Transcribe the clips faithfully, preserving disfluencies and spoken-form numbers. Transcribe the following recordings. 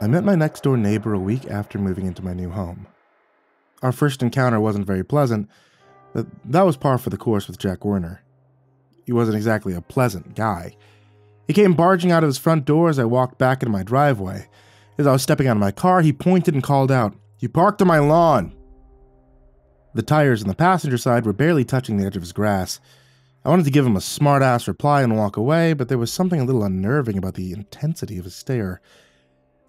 I met my next-door neighbor a week after moving into my new home. Our first encounter wasn't very pleasant, but that was par for the course with Jack Werner. He wasn't exactly a pleasant guy. He came barging out of his front door as I walked back into my driveway. As I was stepping out of my car, he pointed and called out, "You parked on my lawn!" The tires on the passenger side were barely touching the edge of his grass. I wanted to give him a smart-ass reply and walk away, but there was something a little unnerving about the intensity of his stare.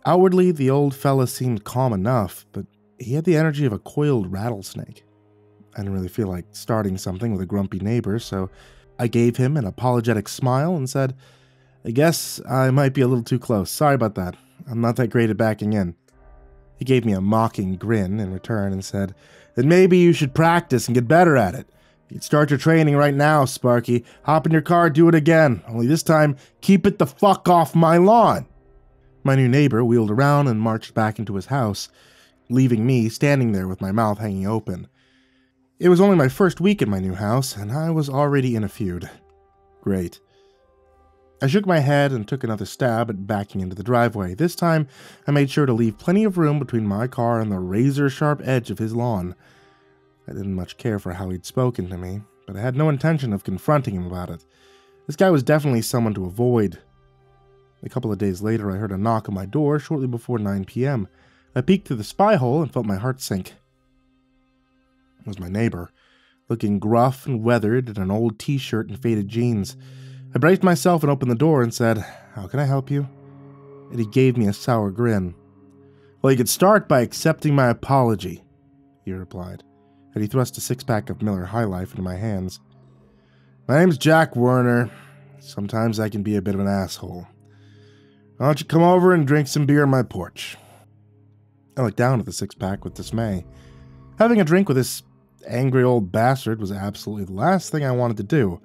Outwardly, the old fella seemed calm enough, but he had the energy of a coiled rattlesnake. I didn't really feel like starting something with a grumpy neighbor, so I gave him an apologetic smile and said, "I guess I might be a little too close. Sorry about that. I'm not that great at backing in." He gave me a mocking grin in return and said, "Then maybe you should practice and get better at it. You'd start your training right now, Sparky. Hop in your car, do it again. Only this time, keep it the fuck off my lawn." My new neighbor wheeled around and marched back into his house, leaving me standing there with my mouth hanging open. It was only my first week in my new house, and I was already in a feud. Great. I shook my head and took another stab at backing into the driveway. This time, I made sure to leave plenty of room between my car and the razor-sharp edge of his lawn. I didn't much care for how he'd spoken to me, but I had no intention of confronting him about it. This guy was definitely someone to avoid. A couple of days later, I heard a knock on my door shortly before nine p m I peeked through the spy hole and felt my heart sink. It was my neighbor, looking gruff and weathered in an old t-shirt and faded jeans. I braced myself and opened the door and said, "How can I help you?" And he gave me a sour grin. "Well, you could start by accepting my apology," he replied, and he thrust a six-pack of Miller High Life into my hands. "My name's Jack Werner. Sometimes I can be a bit of an asshole. Why don't you come over and drink some beer on my porch?" I looked down at the six-pack with dismay. Having a drink with this angry old bastard was absolutely the last thing I wanted to do.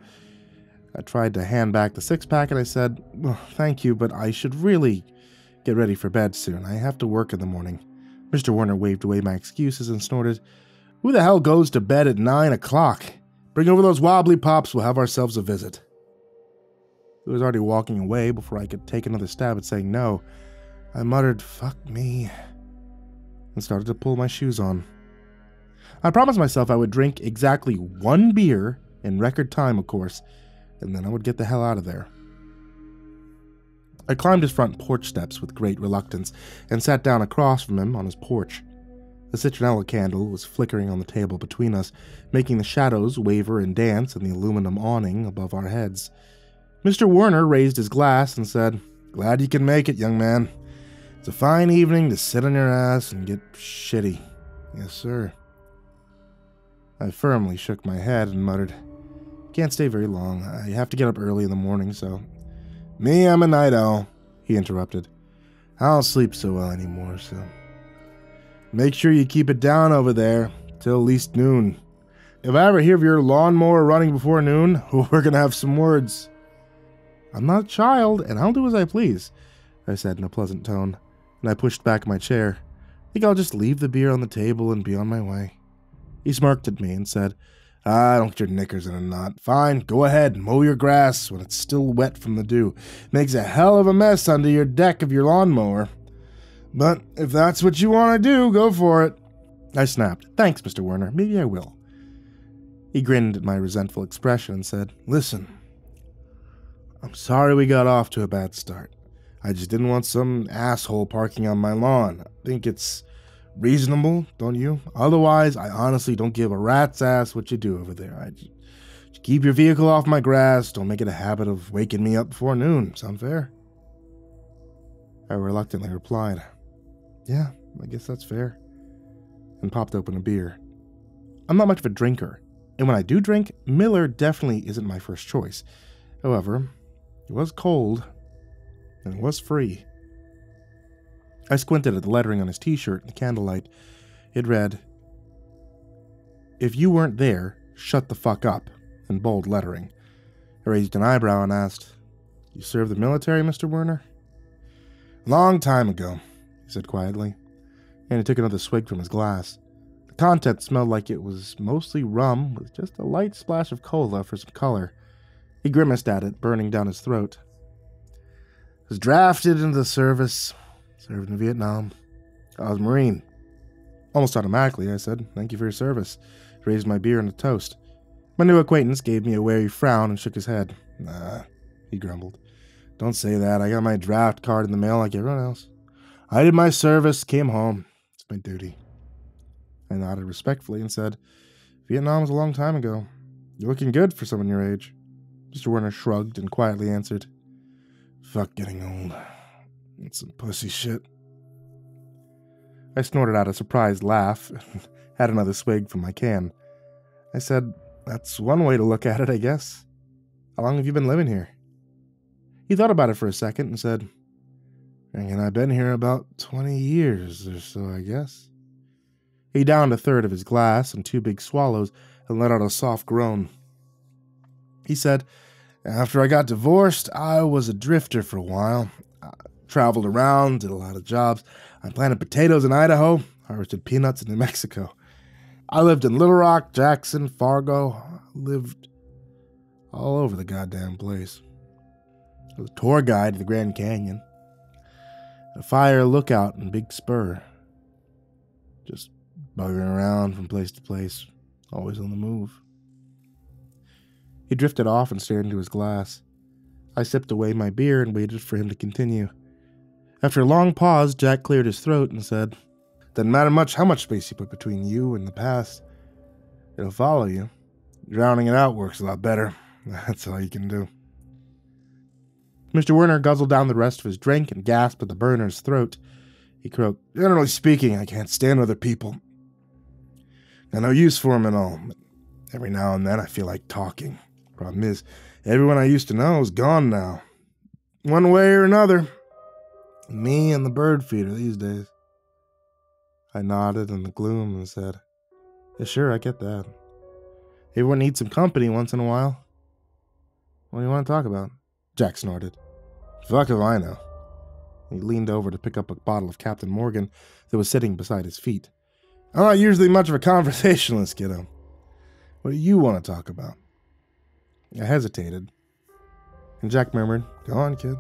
I tried to hand back the six-pack and I said, "Well, thank you, but I should really get ready for bed soon. I have to work in the morning." Mister Werner waved away my excuses and snorted, "Who the hell goes to bed at nine o'clock? Bring over those wobbly pops, we'll have ourselves a visit." He was already walking away before I could take another stab at saying no. I muttered, "Fuck me," and started to pull my shoes on. I promised myself I would drink exactly one beer, in record time of course, and then I would get the hell out of there. I climbed his front porch steps with great reluctance and sat down across from him on his porch. The citronella candle was flickering on the table between us, making the shadows waver and dance in the aluminum awning above our heads. Mister Werner raised his glass and said, "Glad you can make it, young man. It's a fine evening to sit on your ass and get shitty. Yes, sir." I firmly shook my head and muttered, "Can't stay very long. I have to get up early in the morning, so..." "Me, I'm a night owl," he interrupted. "I don't sleep so well anymore, so... Make sure you keep it down over there till at least noon. If I ever hear of your lawnmower running before noon, we're gonna have some words." "I'm not a child, and I'll do as I please," I said in a pleasant tone, and I pushed back my chair. "I think I'll just leave the beer on the table and be on my way." He smirked at me and said, "I don't get your knickers in a knot. Fine, go ahead, mow your grass when it's still wet from the dew. Makes a hell of a mess under your deck of your lawnmower. But if that's what you want to do, go for it." I snapped, "Thanks, Mister Werner, maybe I will." He grinned at my resentful expression and said, "Listen, I'm sorry we got off to a bad start. I just didn't want some asshole parking on my lawn. I think it's reasonable, don't you? Otherwise, I honestly don't give a rat's ass what you do over there. I just, just keep your vehicle off my grass. Don't make it a habit of waking me up before noon. Sound fair?" I reluctantly replied, "Yeah, I guess that's fair," and popped open a beer. I'm not much of a drinker, and when I do drink, Miller definitely isn't my first choice. However, it was cold, and it was free. I squinted at the lettering on his t-shirt in the candlelight. It read, "If you weren't there, shut the fuck up," in bold lettering. I raised an eyebrow and asked, "You served the military, Mister Werner?" "Long time ago," he said quietly, and he took another swig from his glass. The contents smelled like it was mostly rum with just a light splash of cola for some color. He grimaced at it, burning down his throat. "Was drafted into the service. Served in Vietnam. I was a Marine. Almost automatically, I said, thank you for your service. I raised my beer and a toast. My new acquaintance gave me a wary frown and shook his head. Nah, he grumbled. Don't say that. I got my draft card in the mail like everyone else. I did my service, came home. It's my duty. I nodded respectfully and said, Vietnam was a long time ago. You're looking good for someone your age. Mister Werner shrugged and quietly answered, Fuck getting old. That's some pussy shit. I snorted out a surprised laugh and had another swig from my can. I said, That's one way to look at it, I guess. How long have you been living here? He thought about it for a second and said, And I've been here about twenty years or so, I guess. He downed a third of his glass and two big swallows and let out a soft groan. He said, After I got divorced, I was a drifter for a while. I traveled around, did a lot of jobs. I planted potatoes in Idaho, harvested peanuts in New Mexico. I lived in Little Rock, Jackson, Fargo. I lived all over the goddamn place. I was a tour guide to the Grand Canyon. A fire lookout in Big Spur. Just buggering around from place to place, always on the move. He drifted off and stared into his glass. I sipped away my beer and waited for him to continue. After a long pause, Jack cleared his throat and said, Doesn't matter much how much space you put between you and the past. It'll follow you. Drowning it out works a lot better. That's all you can do. Mister Werner guzzled down the rest of his drink and gasped at the burner's throat. He croaked, Generally speaking, I can't stand other people. Got no use for them at all. But every now and then I feel like talking. Problem is, everyone I used to know is gone now. One way or another. Me and the bird feeder these days. I nodded in the gloom and said, Yeah, sure, I get that. Everyone needs some company once in a while. What do you want to talk about? Jack snorted. Fuck if I know. He leaned over to pick up a bottle of Captain Morgan that was sitting beside his feet. I'm not usually much of a conversationalist, kiddo. What do you want to talk about? I hesitated. And Jack murmured, Go on, kid.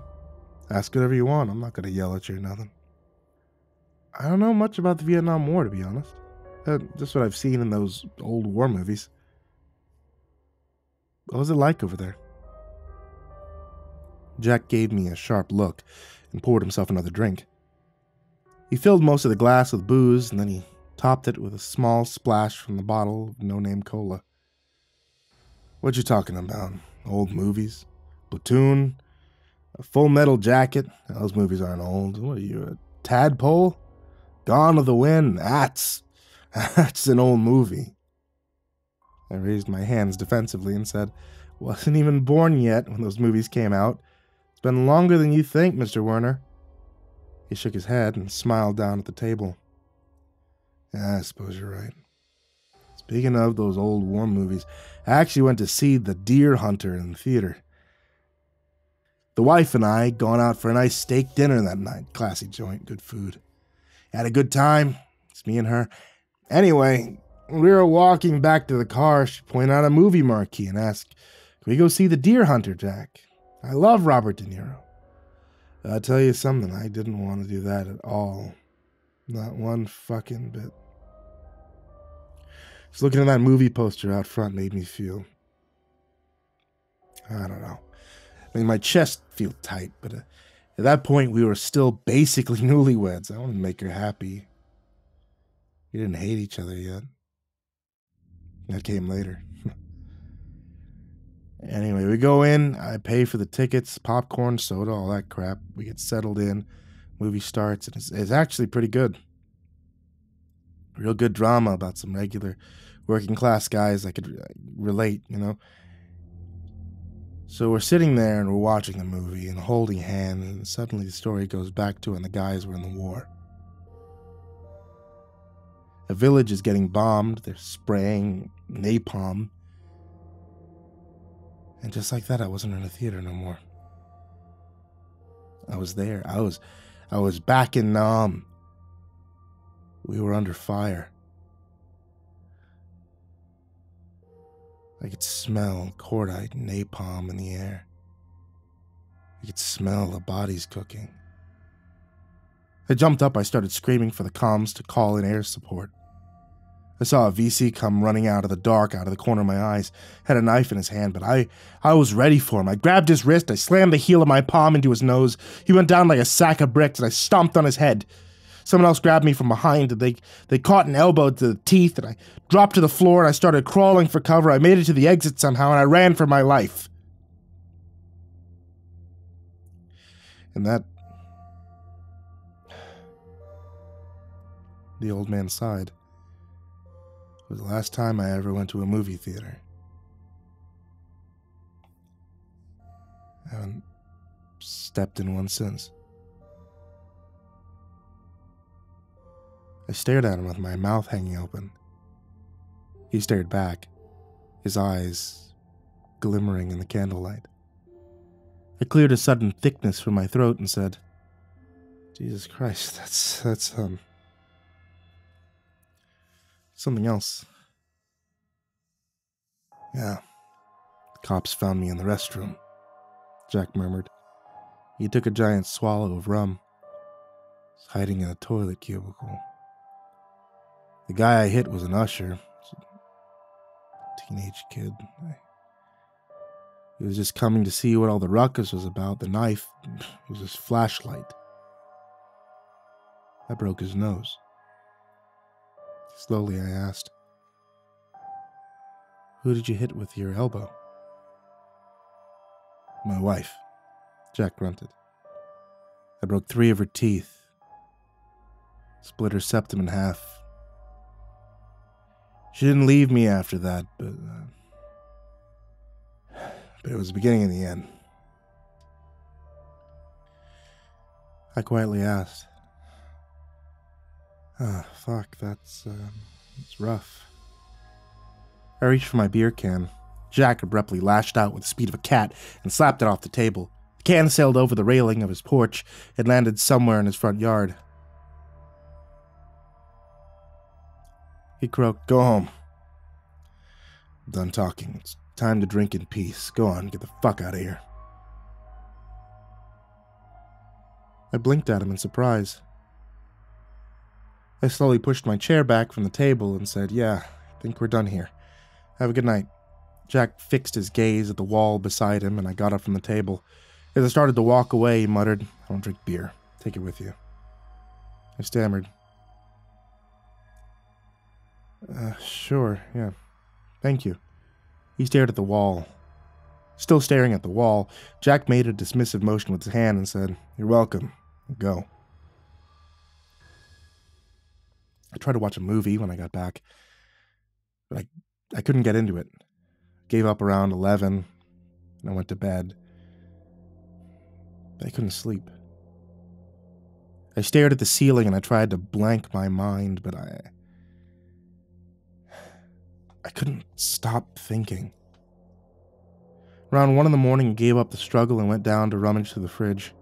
Ask whatever you want. I'm not going to yell at you or nothing. I don't know much about the Vietnam War, to be honest. Uh, just what I've seen in those old war movies. What was it like over there? Jack gave me a sharp look and poured himself another drink. He filled most of the glass with booze, and then he topped it with a small splash from the bottle of No Name Cola. What you talking about? Old movies? Platoon? A Full Metal Jacket? Those movies aren't old. What are you, a tadpole? Gone with the Wind? That's... that's an old movie. I raised my hands defensively and said, Wasn't even born yet when those movies came out. Been longer than you think, Mister Werner. He shook his head and smiled down at the table. Yeah, I suppose you're right. Speaking of those old war movies, I actually went to see The Deer Hunter in the theater. The wife and I had gone out for a nice steak dinner that night. Classy joint, good food. Had a good time. It's me and her. Anyway, when we were walking back to the car, she pointed out a movie marquee and asked, Can we go see The Deer Hunter, Jack? I love Robert De Niro. I'll tell you something, I didn't want to do that at all. Not one fucking bit. Just looking at that movie poster out front made me feel... I don't know. I mean, my chest felt tight, but at that point we were still basically newlyweds. I wanted to make her happy. We didn't hate each other yet. That came later. Anyway, we go in, I pay for the tickets, popcorn, soda, all that crap. We get settled in, movie starts, and it's, it's actually pretty good. Real good drama about some regular working class guys I could relate, you know. So we're sitting there and we're watching the movie and holding hands, and suddenly the story goes back to when the guys were in the war. A village is getting bombed, they're spraying napalm. And just like that, I wasn't in a theater no more. I was there. I was I was back in Nam. We were under fire. I could smell cordite and napalm in the air. I could smell the bodies cooking. I jumped up. I started screaming for the comms to call in air support. I saw a V C come running out of the dark, out of the corner of my eyes. Had a knife in his hand, but I, I was ready for him. I grabbed his wrist. I slammed the heel of my palm into his nose. He went down like a sack of bricks, and I stomped on his head. Someone else grabbed me from behind. They, they caught an elbow to the teeth, and I dropped to the floor, and I started crawling for cover. I made it to the exit somehow, and I ran for my life. And that... The old man sighed. It was the last time I ever went to a movie theater. I haven't stepped in one since. I stared at him with my mouth hanging open. He stared back, his eyes glimmering in the candlelight. I cleared a sudden thickness from my throat and said, Jesus Christ, that's, that's, um... something else. Yeah. The cops found me in the restroom, Jack murmured. He took a giant swallow of rum. He was hiding in a toilet cubicle. The guy I hit was an usher. Teenage kid. He was just coming to see what all the ruckus was about. The knife was his flashlight. I broke his nose. Slowly, I asked, who did you hit with your elbow? My wife, Jack grunted. I broke three of her teeth, split her septum in half. She didn't leave me after that, but, uh, but it was the beginning and the end. I quietly asked, Ah, oh, fuck, that's, um, that's rough. I reached for my beer can. Jack abruptly lashed out with the speed of a cat and slapped it off the table. The can sailed over the railing of his porch and landed somewhere in his front yard. He croaked, Go home. I'm done talking. It's time to drink in peace. Go on, get the fuck out of here. I blinked at him in surprise. I slowly pushed my chair back from the table and said, Yeah, I think we're done here. Have a good night. Jack fixed his gaze at the wall beside him, and I got up from the table. As I started to walk away, he muttered, I don't drink beer. Take it with you. I stammered. Uh, sure, yeah. Thank you. He stared at the wall. Still staring at the wall, Jack made a dismissive motion with his hand and said, You're welcome. Go. I tried to watch a movie when I got back, but I, I couldn't get into it. Gave up around eleven, and I went to bed. But I couldn't sleep. I stared at the ceiling, and I tried to blank my mind, but I... I couldn't stop thinking. Around one in the morning, I gave up the struggle and went down to rummage through the fridge.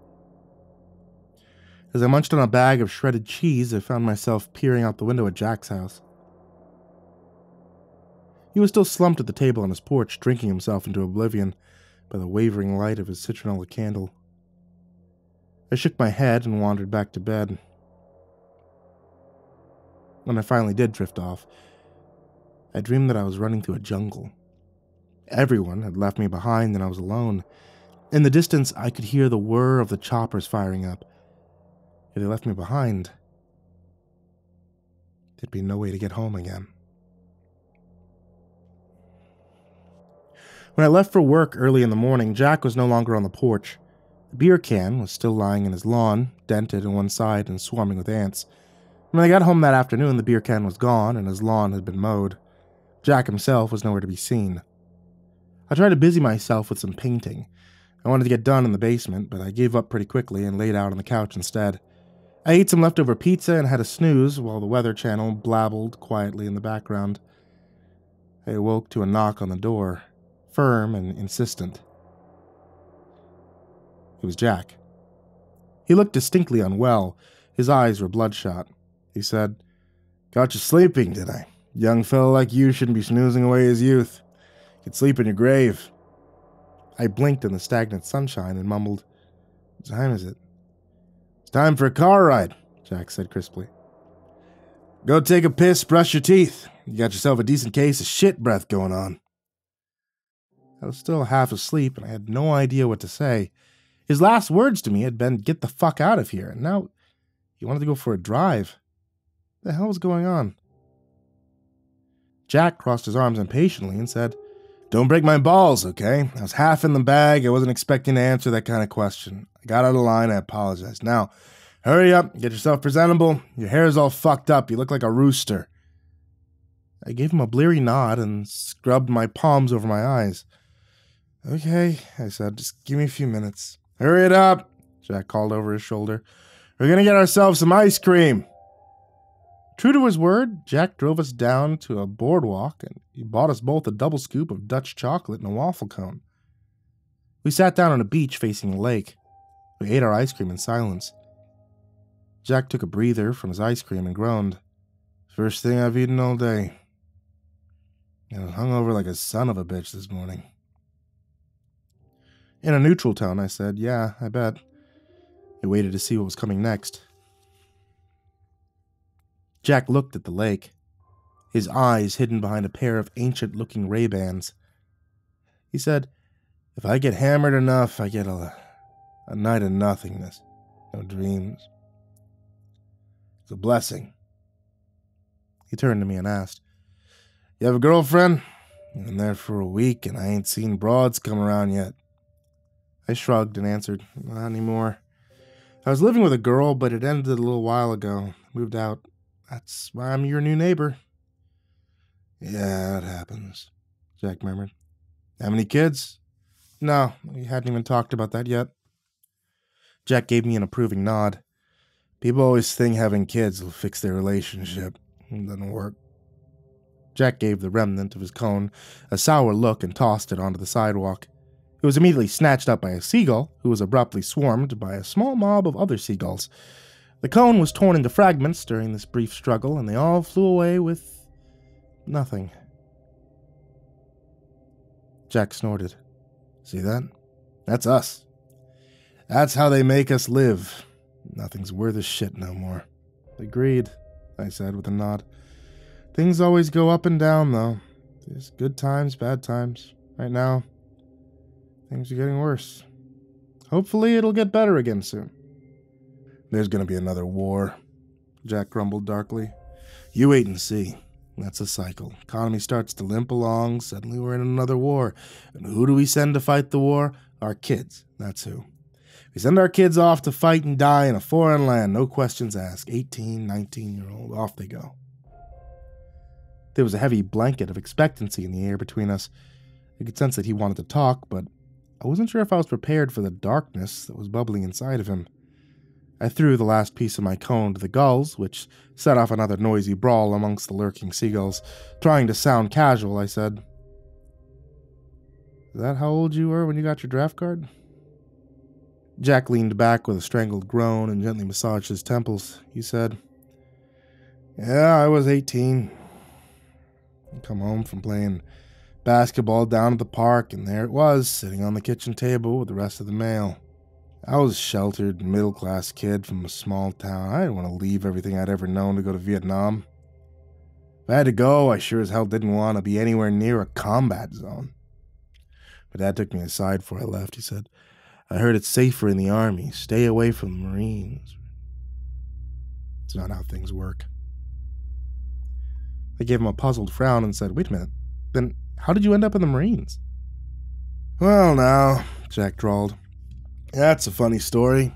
As I munched on a bag of shredded cheese, I found myself peering out the window at Jack's house. He was still slumped at the table on his porch, drinking himself into oblivion by the wavering light of his citronella candle. I shook my head and wandered back to bed. When I finally did drift off, I dreamed that I was running through a jungle. Everyone had left me behind and I was alone. In the distance, I could hear the whir of the choppers firing up. If they left me behind, there'd be no way to get home again. When I left for work early in the morning, Jack was no longer on the porch. The beer can was still lying in his lawn, dented on one side and swarming with ants. When I got home that afternoon, the beer can was gone and his lawn had been mowed. Jack himself was nowhere to be seen. I tried to busy myself with some painting. I wanted to get done in the basement, but I gave up pretty quickly and laid out on the couch instead. I ate some leftover pizza and had a snooze while the Weather Channel blabbled quietly in the background. I awoke to a knock on the door, firm and insistent. It was Jack. He looked distinctly unwell. His eyes were bloodshot. He said, Got you sleeping, did I? Young fellow like you shouldn't be snoozing away his youth. You could sleep in your grave. I blinked in the stagnant sunshine and mumbled, What time is it? It's time for a car ride. Jack said crisply. Go take a piss, brush your teeth. You got yourself a decent case of shit breath going on. I was still half asleep, and I had no idea what to say. His last words to me had been, get the fuck out of here, and now he wanted to go for a drive. What the hell was going on? Jack crossed his arms impatiently and said, Don't break my balls, okay? I was half in the bag. I wasn't expecting to answer that kind of question. I got out of line. I apologize. Now, hurry up. Get yourself presentable. Your hair is all fucked up. You look like a rooster. I gave him a bleary nod and scrubbed my palms over my eyes. Okay, I said. Just give me a few minutes. Hurry it up, Jack called over his shoulder. We're going to get ourselves some ice cream. True to his word, Jack drove us down to a boardwalk, and he bought us both a double scoop of Dutch chocolate and a waffle cone. We sat down on a beach facing the lake. We ate our ice cream in silence. Jack took a breather from his ice cream and groaned. First thing I've eaten all day. I was hungover like a son of a bitch this morning. In a neutral tone, I said, yeah, I bet. I waited to see what was coming next. Jack looked at the lake, his eyes hidden behind a pair of ancient-looking Ray-Bans. He said, If I get hammered enough, I get a, a night of nothingness, no dreams. It's a blessing. He turned to me and asked, You have a girlfriend? I've been there for a week, and I ain't seen broads come around yet. I shrugged and answered, Not anymore. I was living with a girl, but it ended a little while ago. Moved out. That's why I'm your new neighbor. Yeah, it happens, Jack murmured. Have any kids? No, we hadn't even talked about that yet. Jack gave me an approving nod. People always think having kids will fix their relationship. It doesn't work. Jack gave the remnant of his cone a sour look and tossed it onto the sidewalk. It was immediately snatched up by a seagull, who was abruptly swarmed by a small mob of other seagulls. The cone was torn into fragments during this brief struggle, and they all flew away with nothing. Jack snorted. See that? That's us. That's how they make us live. Nothing's worth a shit no more. Agreed, I said with a nod. Things always go up and down, though. There's good times, bad times. Right now, things are getting worse. Hopefully it'll get better again soon. There's going to be another war, Jack grumbled darkly. You wait and see. That's a cycle. Economy starts to limp along. Suddenly we're in another war. And who do we send to fight the war? Our kids. That's who. We send our kids off to fight and die in a foreign land. No questions asked. eighteen, nineteen-year-old. Off they go. There was a heavy blanket of expectancy in the air between us. I could sense that he wanted to talk, but I wasn't sure if I was prepared for the darkness that was bubbling inside of him. I threw the last piece of my cone to the gulls, which set off another noisy brawl amongst the lurking seagulls. Trying to sound casual, I said, Is that how old you were when you got your draft card? Jack leaned back with a strangled groan and gently massaged his temples. He said, Yeah, I was eighteen. I'd come home from playing basketball down at the park, and there it was, sitting on the kitchen table with the rest of the mail. I was a sheltered, middle-class kid from a small town. I didn't want to leave everything I'd ever known to go to Vietnam. If I had to go, I sure as hell didn't want to be anywhere near a combat zone. But Dad took me aside before I left. He said, I heard it's safer in the Army. Stay away from the Marines. It's not how things work. I gave him a puzzled frown and said, Wait a minute, then how did you end up in the Marines? Well, now, Jack drawled. That's a funny story.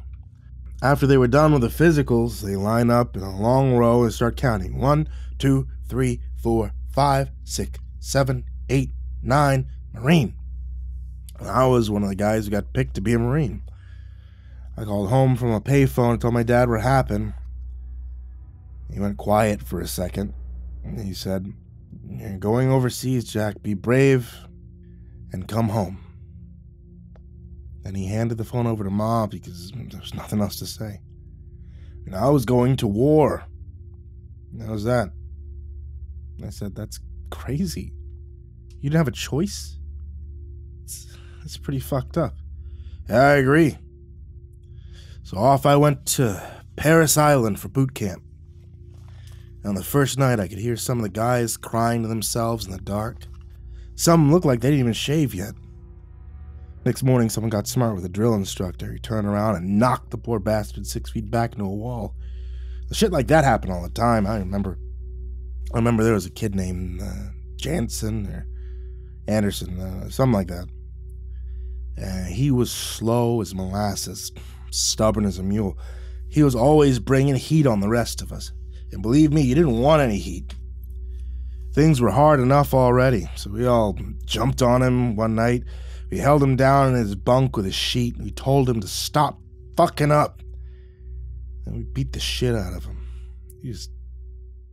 After they were done with the physicals, they line up in a long row and start counting. One, two, three, four, five, six, seven, eight, nine, Marine. And I was one of the guys who got picked to be a Marine. I called home from a payphone and told my dad what happened. He went quiet for a second. And he said, You're going overseas, Jack. Be brave and come home. And he handed the phone over to Ma because there was nothing else to say. And I was going to war. How's that? And I said, That's crazy. You didn't have a choice? It's, it's pretty fucked up. Yeah, I agree. So off I went to Parris Island for boot camp. And on the first night, I could hear some of the guys crying to themselves in the dark. Some looked like they didn't even shave yet. Next morning, someone got smart with a drill instructor. He turned around and knocked the poor bastard six feet back into a wall. The shit like that happened all the time, I remember. I remember there was a kid named uh, Jansen or Anderson, uh, something like that. Uh, he was slow as molasses, stubborn as a mule. He was always bringing heat on the rest of us. And believe me, you didn't want any heat. Things were hard enough already, so we all jumped on him one night. We held him down in his bunk with a sheet, and we told him to stop fucking up. And we beat the shit out of him. He just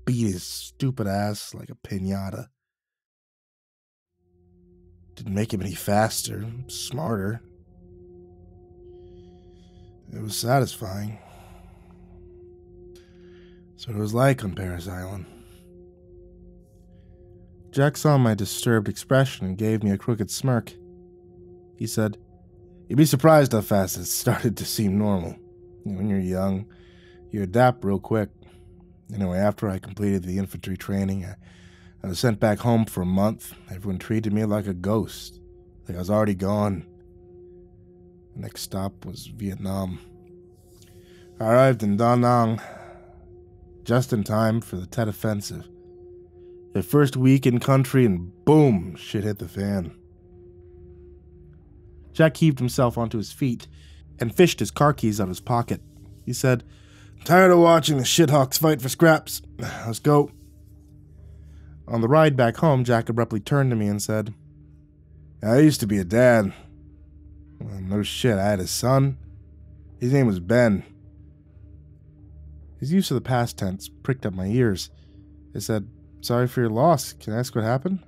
beat his stupid ass like a piñata. Didn't make him any faster, smarter. It was satisfying. That's what it was like on Parris Island. Jack saw my disturbed expression and gave me a crooked smirk. He said, "You'd be surprised how fast it started to seem normal. When you're young, you adapt real quick." Anyway, after I completed the infantry training, I, I was sent back home for a month. Everyone treated me like a ghost, like I was already gone. The next stop was Vietnam. I arrived in Da Nang, just in time for the Tet Offensive. The first week in country and boom, shit hit the fan. Jack heaved himself onto his feet and fished his car keys out of his pocket. He said, "I'm tired of watching the shithawks fight for scraps. Let's go." On the ride back home, Jack abruptly turned to me and said, "I used to be a dad." Well, no shit, I had a son. His name was Ben. His use of the past tense pricked up my ears. I said, "Sorry for your loss. Can I ask what happened?"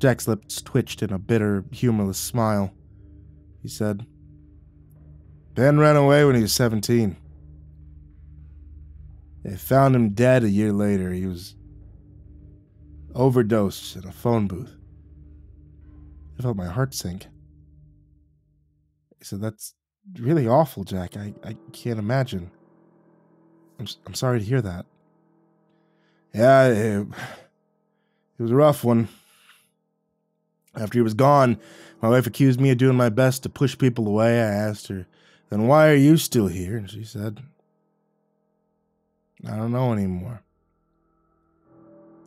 Jack's lips twitched in a bitter, humorless smile. He said, "Ben ran away when he was seventeen. They found him dead a year later. He was overdosed in a phone booth." I felt my heart sink. I said, "That's really awful, Jack. I, I can't imagine. I'm, I'm sorry to hear that." "Yeah, it, it was a rough one. After he was gone, my wife accused me of doing my best to push people away. I asked her, 'Then why are you still here?' And she said, 'I don't know anymore.'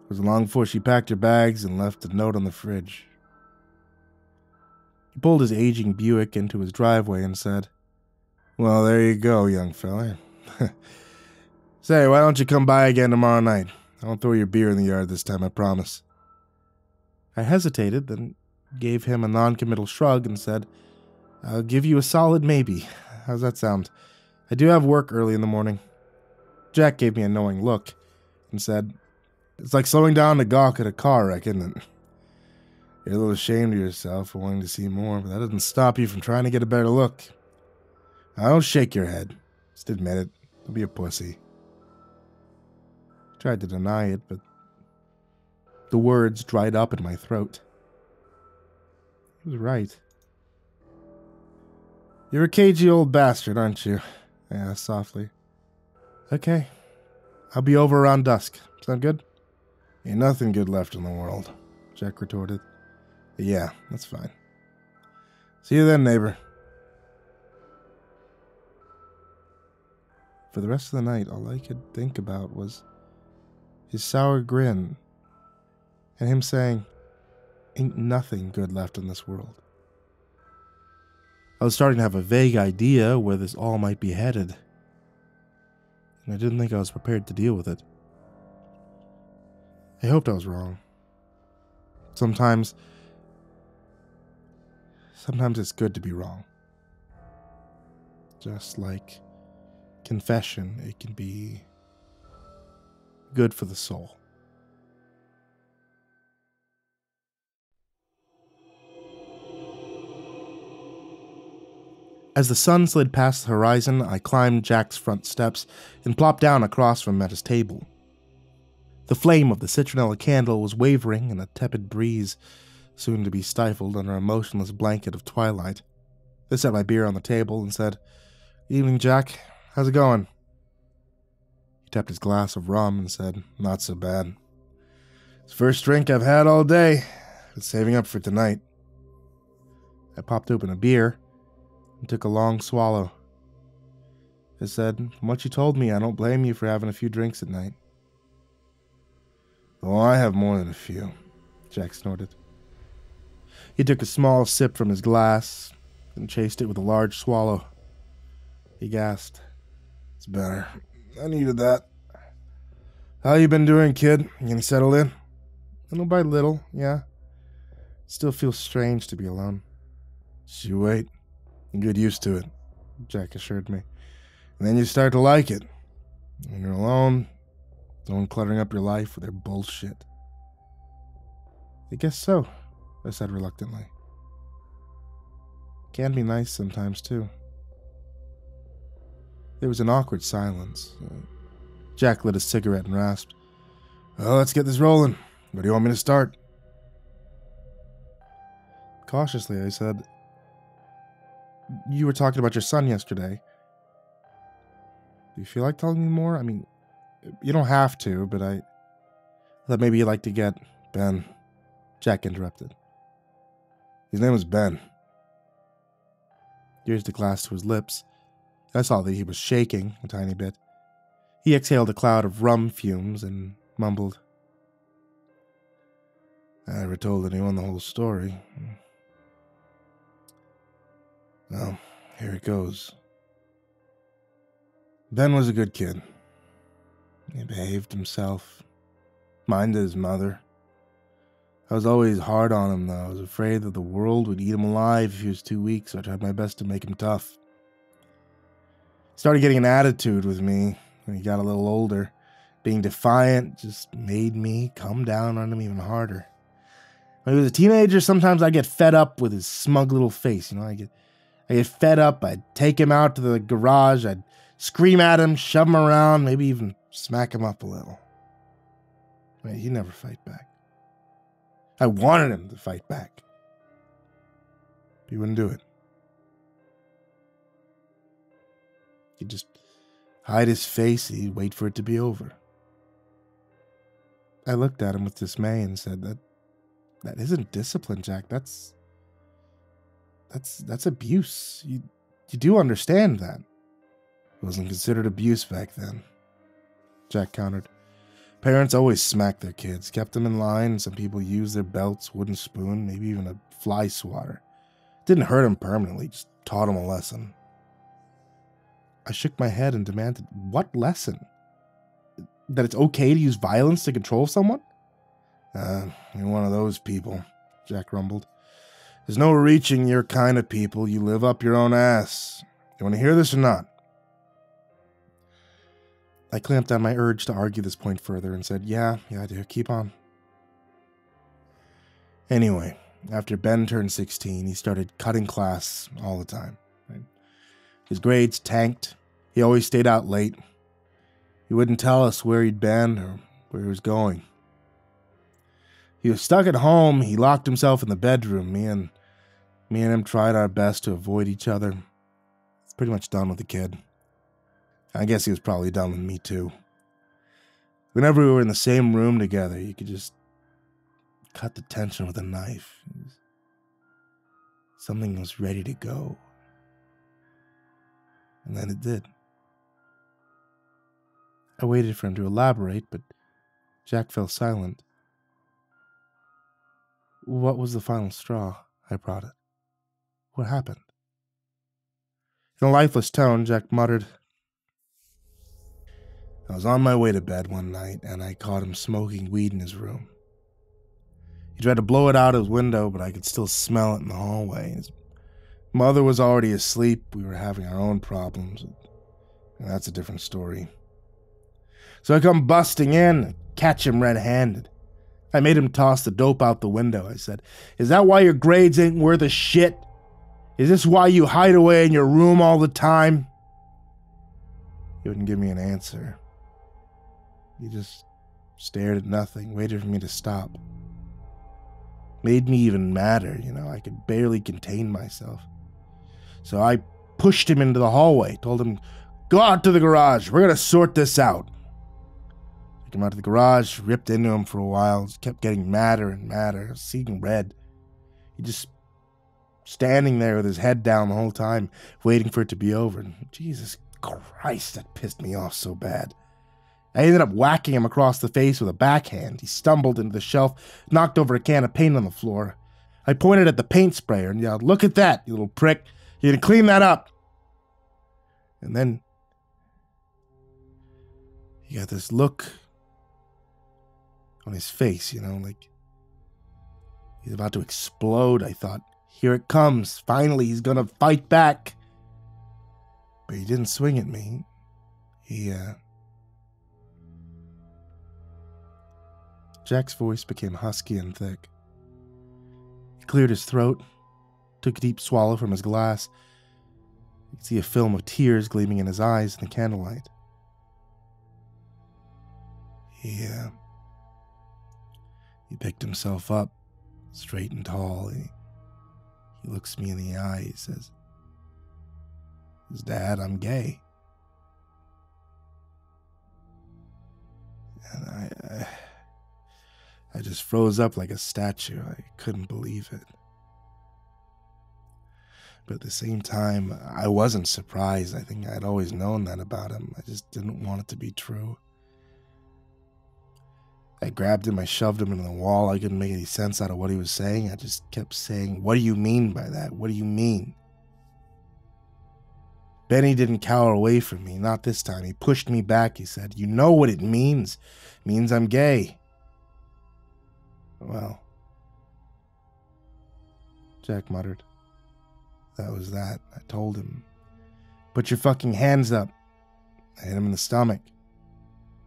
It was long before she packed her bags and left a note on the fridge." He pulled his aging Buick into his driveway and said, "Well, there you go, young fella. Say, why don't you come by again tomorrow night? I won't throw your beer in the yard this time, I promise." I hesitated, then gave him a non-committal shrug and said, "I'll give you a solid maybe. How's that sound? I do have work early in the morning." Jack gave me a knowing look and said, "It's like slowing down to gawk at a car wreck, isn't it? You're a little ashamed of yourself for wanting to see more, but that doesn't stop you from trying to get a better look. Now, don't shake your head. Just admit it. Don't be a pussy." I tried to deny it, but the words dried up in my throat. He was right. "You're a cagey old bastard, aren't you?" I asked softly. "Okay. I'll be over around dusk. Sound good?" "Ain't nothing good left in the world," Jack retorted. "Yeah, that's fine. See you then, neighbor." For the rest of the night, all I could think about was his sour grin and him saying, "Ain't nothing good left in this world." I was starting to have a vague idea where this all might be headed, and I didn't think I was prepared to deal with it. I hoped I was wrong. Sometimes, sometimes it's good to be wrong. Just like confession, it can be good for the soul. As the sun slid past the horizon, I climbed Jack's front steps and plopped down across from him at his table. The flame of the citronella candle was wavering in a tepid breeze, soon to be stifled under a motionless blanket of twilight. I set my beer on the table and said, "Evening, Jack. How's it going?" He tapped his glass of rum and said, "Not so bad. It's the first drink I've had all day. Been saving up for tonight." I popped open a beer and took a long swallow. I said, "From what you told me, I don't blame you for having a few drinks at night." "Oh, I have more than a few," Jack snorted. He took a small sip from his glass and chased it with a large swallow. He gasped. "It's better. I needed that. How you been doing, kid? You gonna settle in?" "Little by little, yeah. Still feels strange to be alone." "Just you wait. You get used to it," Jack assured me. "And then you start to like it. When you're alone, someone cluttering up your life with their bullshit." "I guess so," I said reluctantly. "It can be nice sometimes, too." There was an awkward silence. Jack lit a cigarette and rasped, "Well, let's get this rolling. Where do you want me to start?" Cautiously, I said, "You were talking about your son yesterday. Do you feel like telling me more? I mean, you don't have to, but I thought maybe you'd like to get—" "Ben," Jack interrupted. "His name was Ben." He raised the glass to his lips. I saw that he was shaking a tiny bit. He exhaled a cloud of rum fumes and mumbled, "I never told anyone the whole story. Well, here it goes. Ben was a good kid. He behaved himself, minded his mother. I was always hard on him, though. I was afraid that the world would eat him alive if he was too weak, so I tried my best to make him tough. He started getting an attitude with me when he got a little older. Being defiant just made me come down on him even harder. When he was a teenager, sometimes I'd get fed up with his smug little face. You know, I get, I get fed up. I'd take him out to the garage. I'd scream at him, shove him around, maybe even smack him up a little. I mean, he'd never fight back. I wanted him to fight back. But he wouldn't do it. He'd just hide his face and he'd wait for it to be over." I looked at him with dismay and said, that that isn't discipline, Jack. That's that's that's abuse. You you do understand that." "It wasn't considered abuse back then," Jack countered. "Parents always smacked their kids, kept them in line. Some people used their belts, wooden spoon, maybe even a fly swatter. Didn't hurt them permanently, just taught them a lesson." I shook my head and demanded, "What lesson? That it's okay to use violence to control someone?" Uh, "You're one of those people," Jack rumbled. "There's no reaching your kind of people. You live up your own ass. You want to hear this or not?" I clamped down my urge to argue this point further and said, yeah, yeah, I do. Keep on." "Anyway, after Ben turned sixteen, he started cutting class all the time. Right? His grades tanked. He always stayed out late. He wouldn't tell us where he'd been or where he was going. He was stuck at home. He locked himself in the bedroom. Me and, me and him tried our best to avoid each other. It's pretty much done with the kid. I guess he was probably done with me, too. Whenever we were in the same room together, you could just cut the tension with a knife. Something was ready to go. And then it did." I waited for him to elaborate, but Jack fell silent. "What was the final straw?" I prodded. "What happened?" In a lifeless tone, Jack muttered, "I was on my way to bed one night, and I caught him smoking weed in his room. He tried to blow it out his window, but I could still smell it in the hallway. His mother was already asleep. We were having our own problems. And that's a different story. So I come busting in and catch him red-handed. I made him toss the dope out the window. I said, 'Is that why your grades ain't worth a shit? Is this why you hide away in your room all the time?' He wouldn't give me an answer. He just stared at nothing, waited for me to stop. Made me even madder, you know. I could barely contain myself. So I pushed him into the hallway, told him, 'Go out to the garage. We're going to sort this out.' Took him out to the garage, ripped into him for a while, just kept getting madder and madder, seeing red. He just standing there with his head down the whole time, waiting for it to be over. And Jesus Christ, that pissed me off so bad. I ended up whacking him across the face with a backhand. He stumbled into the shelf, knocked over a can of paint on the floor. I pointed at the paint sprayer and yelled, "Look at that, you little prick. You gotta clean that up." And then he got this look on his face, you know, like he's about to explode. I thought, here it comes. Finally, he's gonna fight back. But he didn't swing at me. He, uh... Jack's voice became husky and thick. He cleared his throat, took a deep swallow from his glass. You could see a film of tears gleaming in his eyes in the candlelight. He, uh... He picked himself up, straight and tall. He, he looks me in the eye. He says, "Dad, I'm gay." And I, I... I just froze up like a statue. I couldn't believe it. But at the same time, I wasn't surprised. I think I'd always known that about him. I just didn't want it to be true. I grabbed him, I shoved him into the wall. I couldn't make any sense out of what he was saying. I just kept saying, "What do you mean by that? What do you mean?" Benny didn't cower away from me, not this time. He pushed me back. He said, "You know what it means. It means I'm gay." "Well," Jack muttered. That was that. I told him, "Put your fucking hands up." I hit him in the stomach.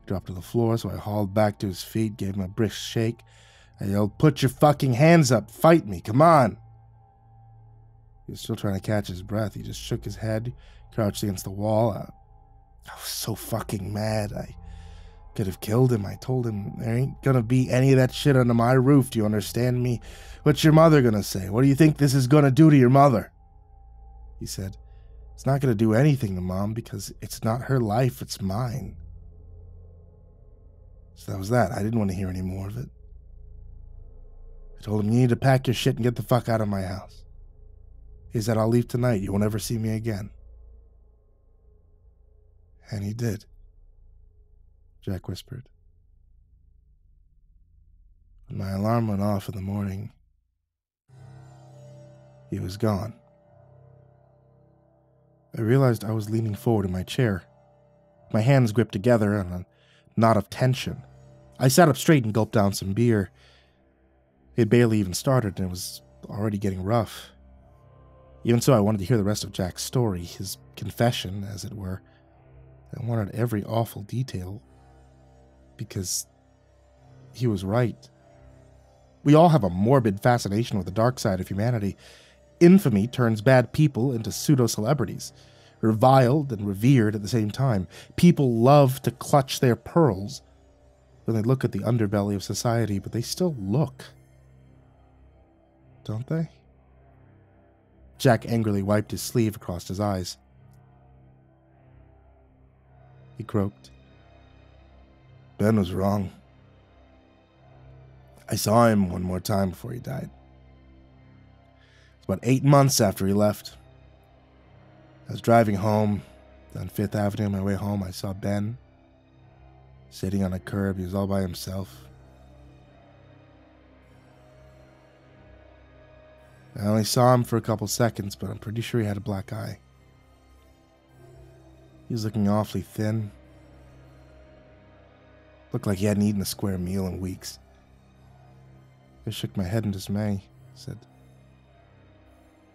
Dropped to the floor, so I hauled back to his feet, gave him a brisk shake. I yelled, "Put your fucking hands up, fight me, come on!" He was still trying to catch his breath. He just shook his head, crouched against the wall. I, I was so fucking mad, I could have killed him. I told him, "There ain't gonna be any of that shit under my roof, do you understand me? What's your mother gonna say? What do you think this is gonna do to your mother?" He said, "It's not gonna do anything to Mom, because it's not her life, it's mine." So that was that. I didn't want to hear any more of it. I told him, "You need to pack your shit and get the fuck out of my house." He said, "I'll leave tonight. You won't ever see me again." And he did, Jack whispered. When my alarm went off in the morning, he was gone. I realized I was leaning forward in my chair, my hands gripped together and a knot of tension. I sat up straight and gulped down some beer. It barely even started, and it was already getting rough. Even so, I wanted to hear the rest of Jack's story, his confession, as it were. I wanted every awful detail, because he was right. We all have a morbid fascination with the dark side of humanity. Infamy turns bad people into pseudo-celebrities, reviled and revered at the same time. People love to clutch their pearls when they look at the underbelly of society, but they still look. Don't they? Jack angrily wiped his sleeve across his eyes. He croaked. "Ben was wrong. I saw him one more time before he died. It's about eight months after he left. I was driving home, down Fifth Avenue on my way home. I saw Ben sitting on a curb. He was all by himself. I only saw him for a couple seconds, but I'm pretty sure he had a black eye. He was looking awfully thin. Looked like he hadn't eaten a square meal in weeks." I shook my head in dismay, said,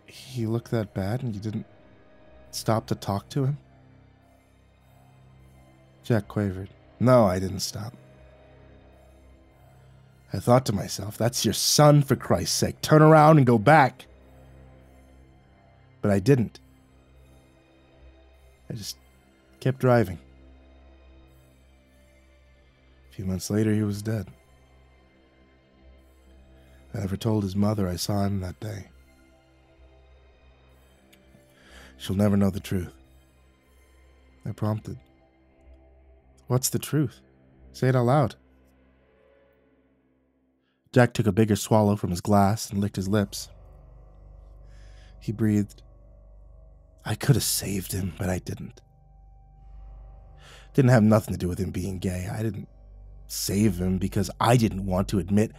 "He looked that bad and you didn't stop to talk to him?" Jack quavered. "No, I didn't stop. I thought to myself, that's your son, for Christ's sake. Turn around and go back. But I didn't. I just kept driving. A few months later, he was dead. I never told his mother I saw him that day. She'll never know the truth." I prompted, "What's the truth? Say it out loud. Jack took a bigger swallow from his glass and licked his lips. He breathed. I could have saved him, but I didn't. Didn't have nothing to do with him being gay. I didn't save him because I didn't want to admit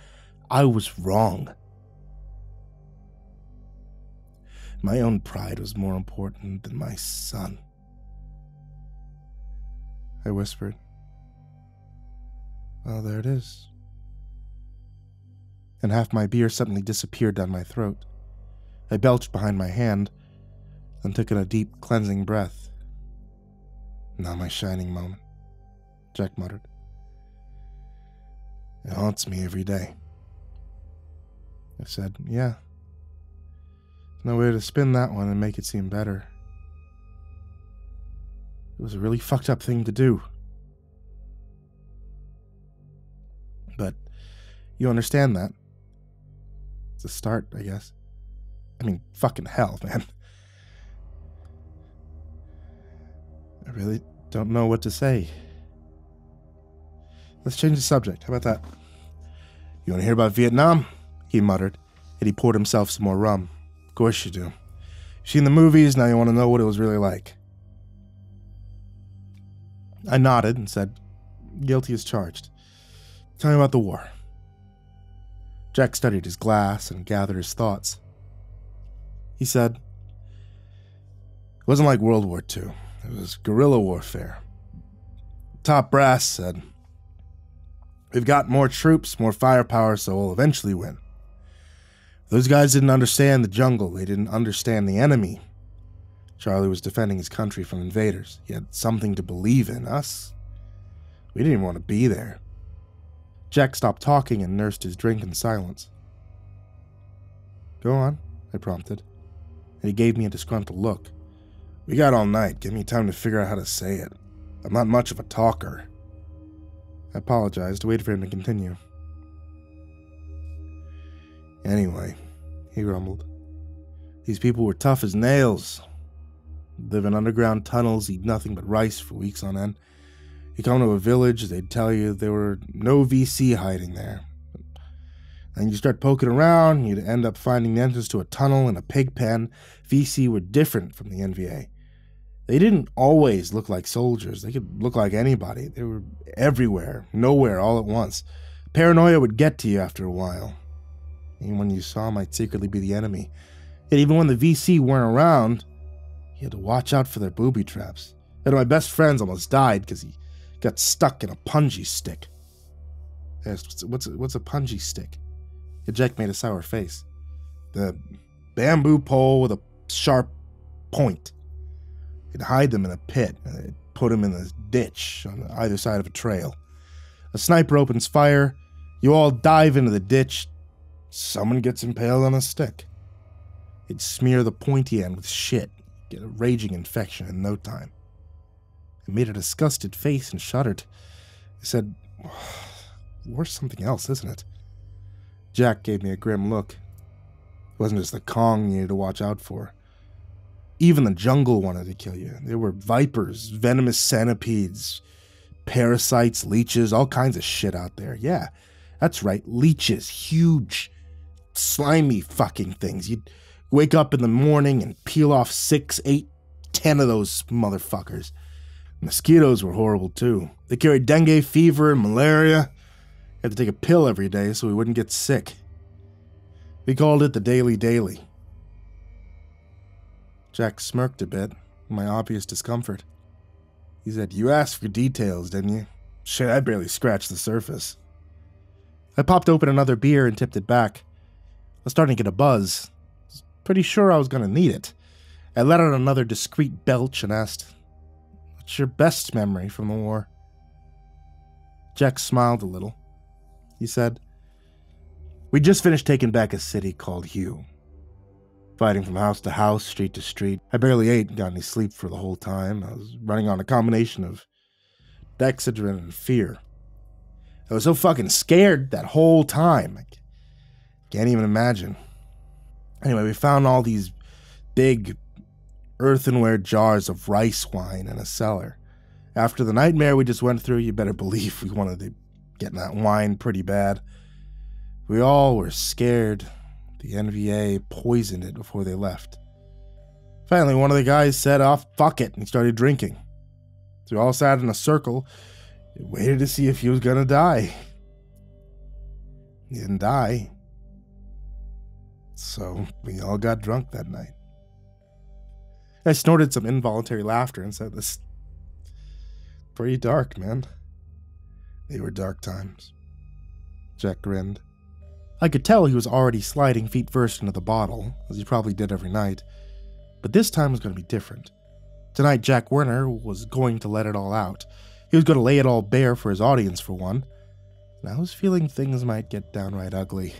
I was wrong. My own pride was more important than my son. I whispered. Oh, there it is. And half my beer suddenly disappeared down my throat. I belched behind my hand, then took in a deep, cleansing breath. Now my shining moment, Jack muttered. It haunts me every day. I said, yeah. No way to spin that one and make it seem better. It was a really fucked up thing to do. But you understand that. It's a start, I guess. I mean, fucking hell, man. I really don't know what to say. Let's change the subject. How about that? You want to hear about Vietnam? He muttered, and he poured himself some more rum. Of course you do. You've seen the movies, now you want to know what it was really like. I nodded and said, guilty as charged. Tell me about the war. Jack studied his glass and gathered his thoughts. He said, it wasn't like World War Two. It was guerrilla warfare. Top brass said, we've got more troops, more firepower, so we'll eventually win. Those guys didn't understand the jungle. They didn't understand the enemy. Charlie was defending his country from invaders. He had something to believe in. Us? We didn't even want to be there. Jack stopped talking and nursed his drink in silence. Go on, I prompted, and he gave me a disgruntled look. We got all night. Give me time to figure out how to say it. I'm not much of a talker. I apologized, waited for him to continue. Anyway, he rumbled. These people were tough as nails. Live in underground tunnels, eat nothing but rice for weeks on end. You come to a village, they'd tell you there were no V C hiding there. And you start poking around, you'd end up finding the entrance to a tunnel and a pig pen. V C were different from the N V A. They didn't always look like soldiers. They could look like anybody. They were everywhere, nowhere, all at once. Paranoia would get to you after a while. Anyone you saw might secretly be the enemy. Yet even when the V C weren't around, you had to watch out for their booby traps. One of my best friends almost died because he got stuck in a punji stick. I asked, what's a, what's a punji stick? And Jack made a sour face. The bamboo pole with a sharp point. You'd hide them in a pit, and they'd put them in a ditch on either side of a trail. A sniper opens fire, you all dive into the ditch, someone gets impaled on a stick. They'd smear the pointy end with shit, get a raging infection in no time. I made a disgusted face and shuddered. I said, worse something else, isn't it? Jack gave me a grim look. It wasn't just the Kong you needed to watch out for. Even the jungle wanted to kill you. There were vipers, venomous centipedes, parasites, leeches, all kinds of shit out there. Yeah, that's right, leeches. Huge, slimy fucking things. You'd wake up in the morning and peel off six, eight, ten of those motherfuckers. Mosquitoes were horrible too. They carried dengue fever and malaria. You had to take a pill every day so we wouldn't get sick. We called it the Daily Daily. Jack smirked a bit, my obvious discomfort. He said, you asked for details, didn't you? Shit, I barely scratched the surface. I popped open another beer and tipped it back. I was starting to get a buzz. I was pretty sure I was going to need it. I let out another discreet belch and asked, what's your best memory from the war? Jack smiled a little. He said, we just finished taking back a city called Hue. Fighting from house to house, street to street. I barely ate and got any sleep for the whole time. I was running on a combination of dexedrine and fear. I was so fucking scared that whole time. I can't even imagine. Anyway, we found all these big earthenware jars of rice wine in a cellar. After the nightmare we just went through, you better believe we wanted to get in that wine pretty bad. We all were scared. The N V A poisoned it before they left. Finally, one of the guys said, "Oh, fuck it," and he started drinking. So we all sat in a circle, waited to see if he was gonna die. He didn't die. So we all got drunk that night. I snorted some involuntary laughter and said, "This is pretty dark, man." They were dark times. Jack grinned. I could tell he was already sliding feet first into the bottle, as he probably did every night. But this time was going to be different. Tonight, Jack Werner was going to let it all out. He was going to lay it all bare for his audience, for one. And I was feeling things might get downright ugly.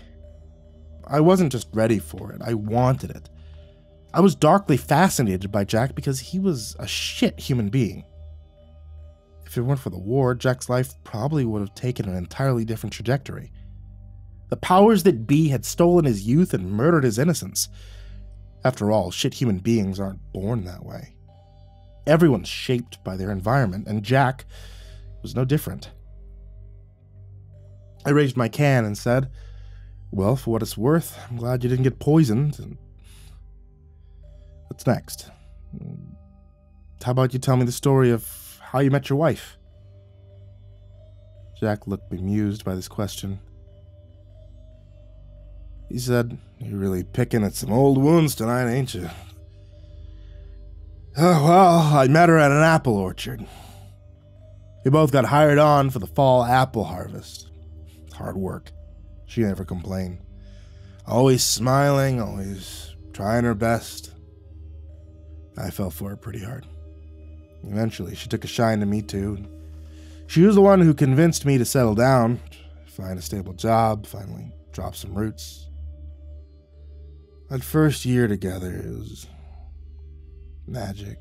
I wasn't just ready for it, I wanted it. I was darkly fascinated by Jack because he was a shit human being. If it weren't for the war, Jack's life probably would have taken an entirely different trajectory. The powers that be had stolen his youth and murdered his innocence. After all, shit human beings aren't born that way. Everyone's shaped by their environment, and Jack was no different. I raised my can and said, "Well, for what it's worth, I'm glad you didn't get poisoned. And what's next? How about you tell me the story of how you met your wife?" Jack looked bemused by this question. He said, "You're really picking at some old wounds tonight, ain't you?" "Oh, well, I met her at an apple orchard. We both got hired on for the fall apple harvest. It's hard work. She never complained. Always smiling, always trying her best. I fell for her pretty hard. Eventually, she took a shine to me, too. She was the one who convinced me to settle down, find a stable job, finally drop some roots. That first year together, it was magic.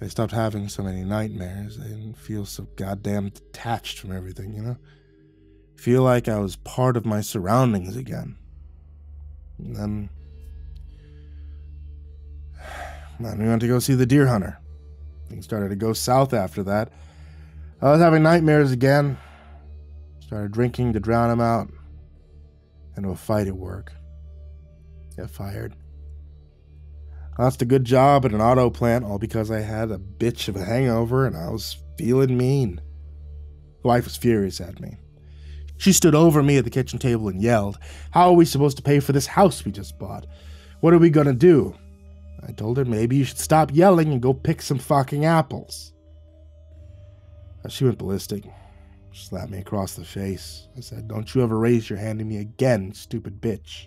I stopped having so many nightmares. I didn't feel so goddamn detached from everything, you know? Feel like I was part of my surroundings again. And then, then we went to go see The Deer Hunter. Things started to go south after that. I was having nightmares again. Started drinking to drown him out. Into a fight at work. Got fired. Lost a good job at an auto plant, all because I had a bitch of a hangover and I was feeling mean. The wife was furious at me. She stood over me at the kitchen table and yelled, "How are we supposed to pay for this house we just bought? What are we gonna do?" I told her, "Maybe you should stop yelling and go pick some fucking apples." She went ballistic. She slapped me across the face. I said, "Don't you ever raise your hand to me again, stupid bitch."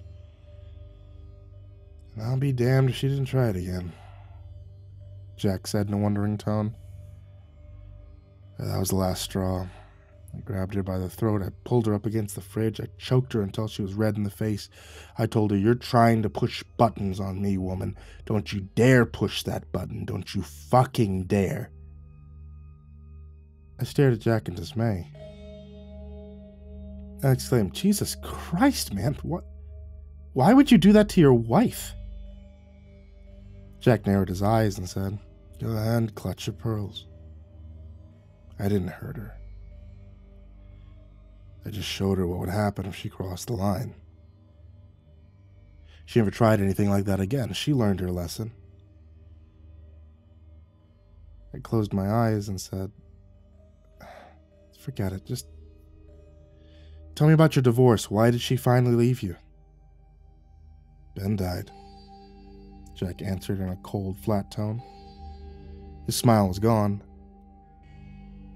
And I'll be damned if she didn't try it again, Jack said in a wondering tone. That was the last straw. I grabbed her by the throat. I pulled her up against the fridge. I choked her until she was red in the face. I told her, "You're trying to push buttons on me, woman. Don't you dare push that button. Don't you fucking dare." I stared at Jack in dismay. I exclaimed, "Jesus Christ, man, what? Why would you do that to your wife?" Jack narrowed his eyes and said, "Go ahead, clutch your pearls. I didn't hurt her. I just showed her what would happen if she crossed the line. She never tried anything like that again. She learned her lesson." I closed my eyes and said, "Forget it. Just tell me about your divorce. Why did she finally leave you?" "Ben died," Jack answered in a cold, flat tone. His smile was gone.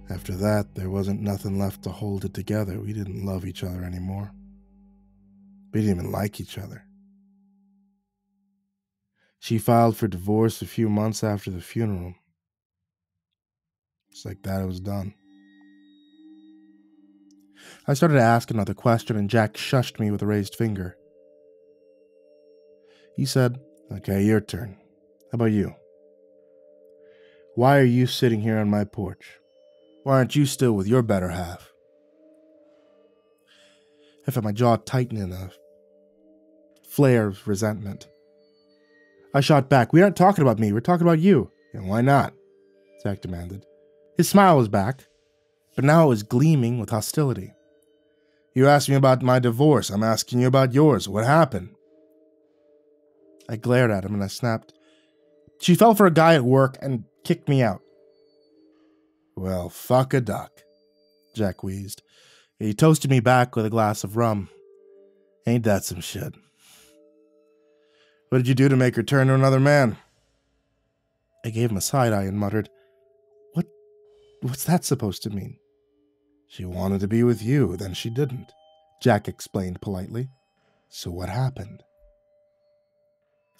"After that, there wasn't nothing left to hold it together. We didn't love each other anymore. We didn't even like each other. She filed for divorce a few months after the funeral. It's like that, it was done." I started to ask another question, and Jack shushed me with a raised finger. He said, "Okay, your turn. How about you? Why are you sitting here on my porch? Why aren't you still with your better half?" I felt my jaw tighten in a flare of resentment. I shot back, "We aren't talking about me, we're talking about you." "And why not?" Zack demanded. His smile was back, but now it was gleaming with hostility. You asked me about my divorce. I'm asking you about yours. What happened? I glared at him and I snapped. She fell for a guy at work and kicked me out. Well, fuck a duck, Jack wheezed. He toasted me back with a glass of rum. Ain't that some shit? What did you do to make her turn to another man? I gave him a side eye and muttered, What? What's that supposed to mean? She wanted to be with you, then she didn't, Jack explained politely. So what happened?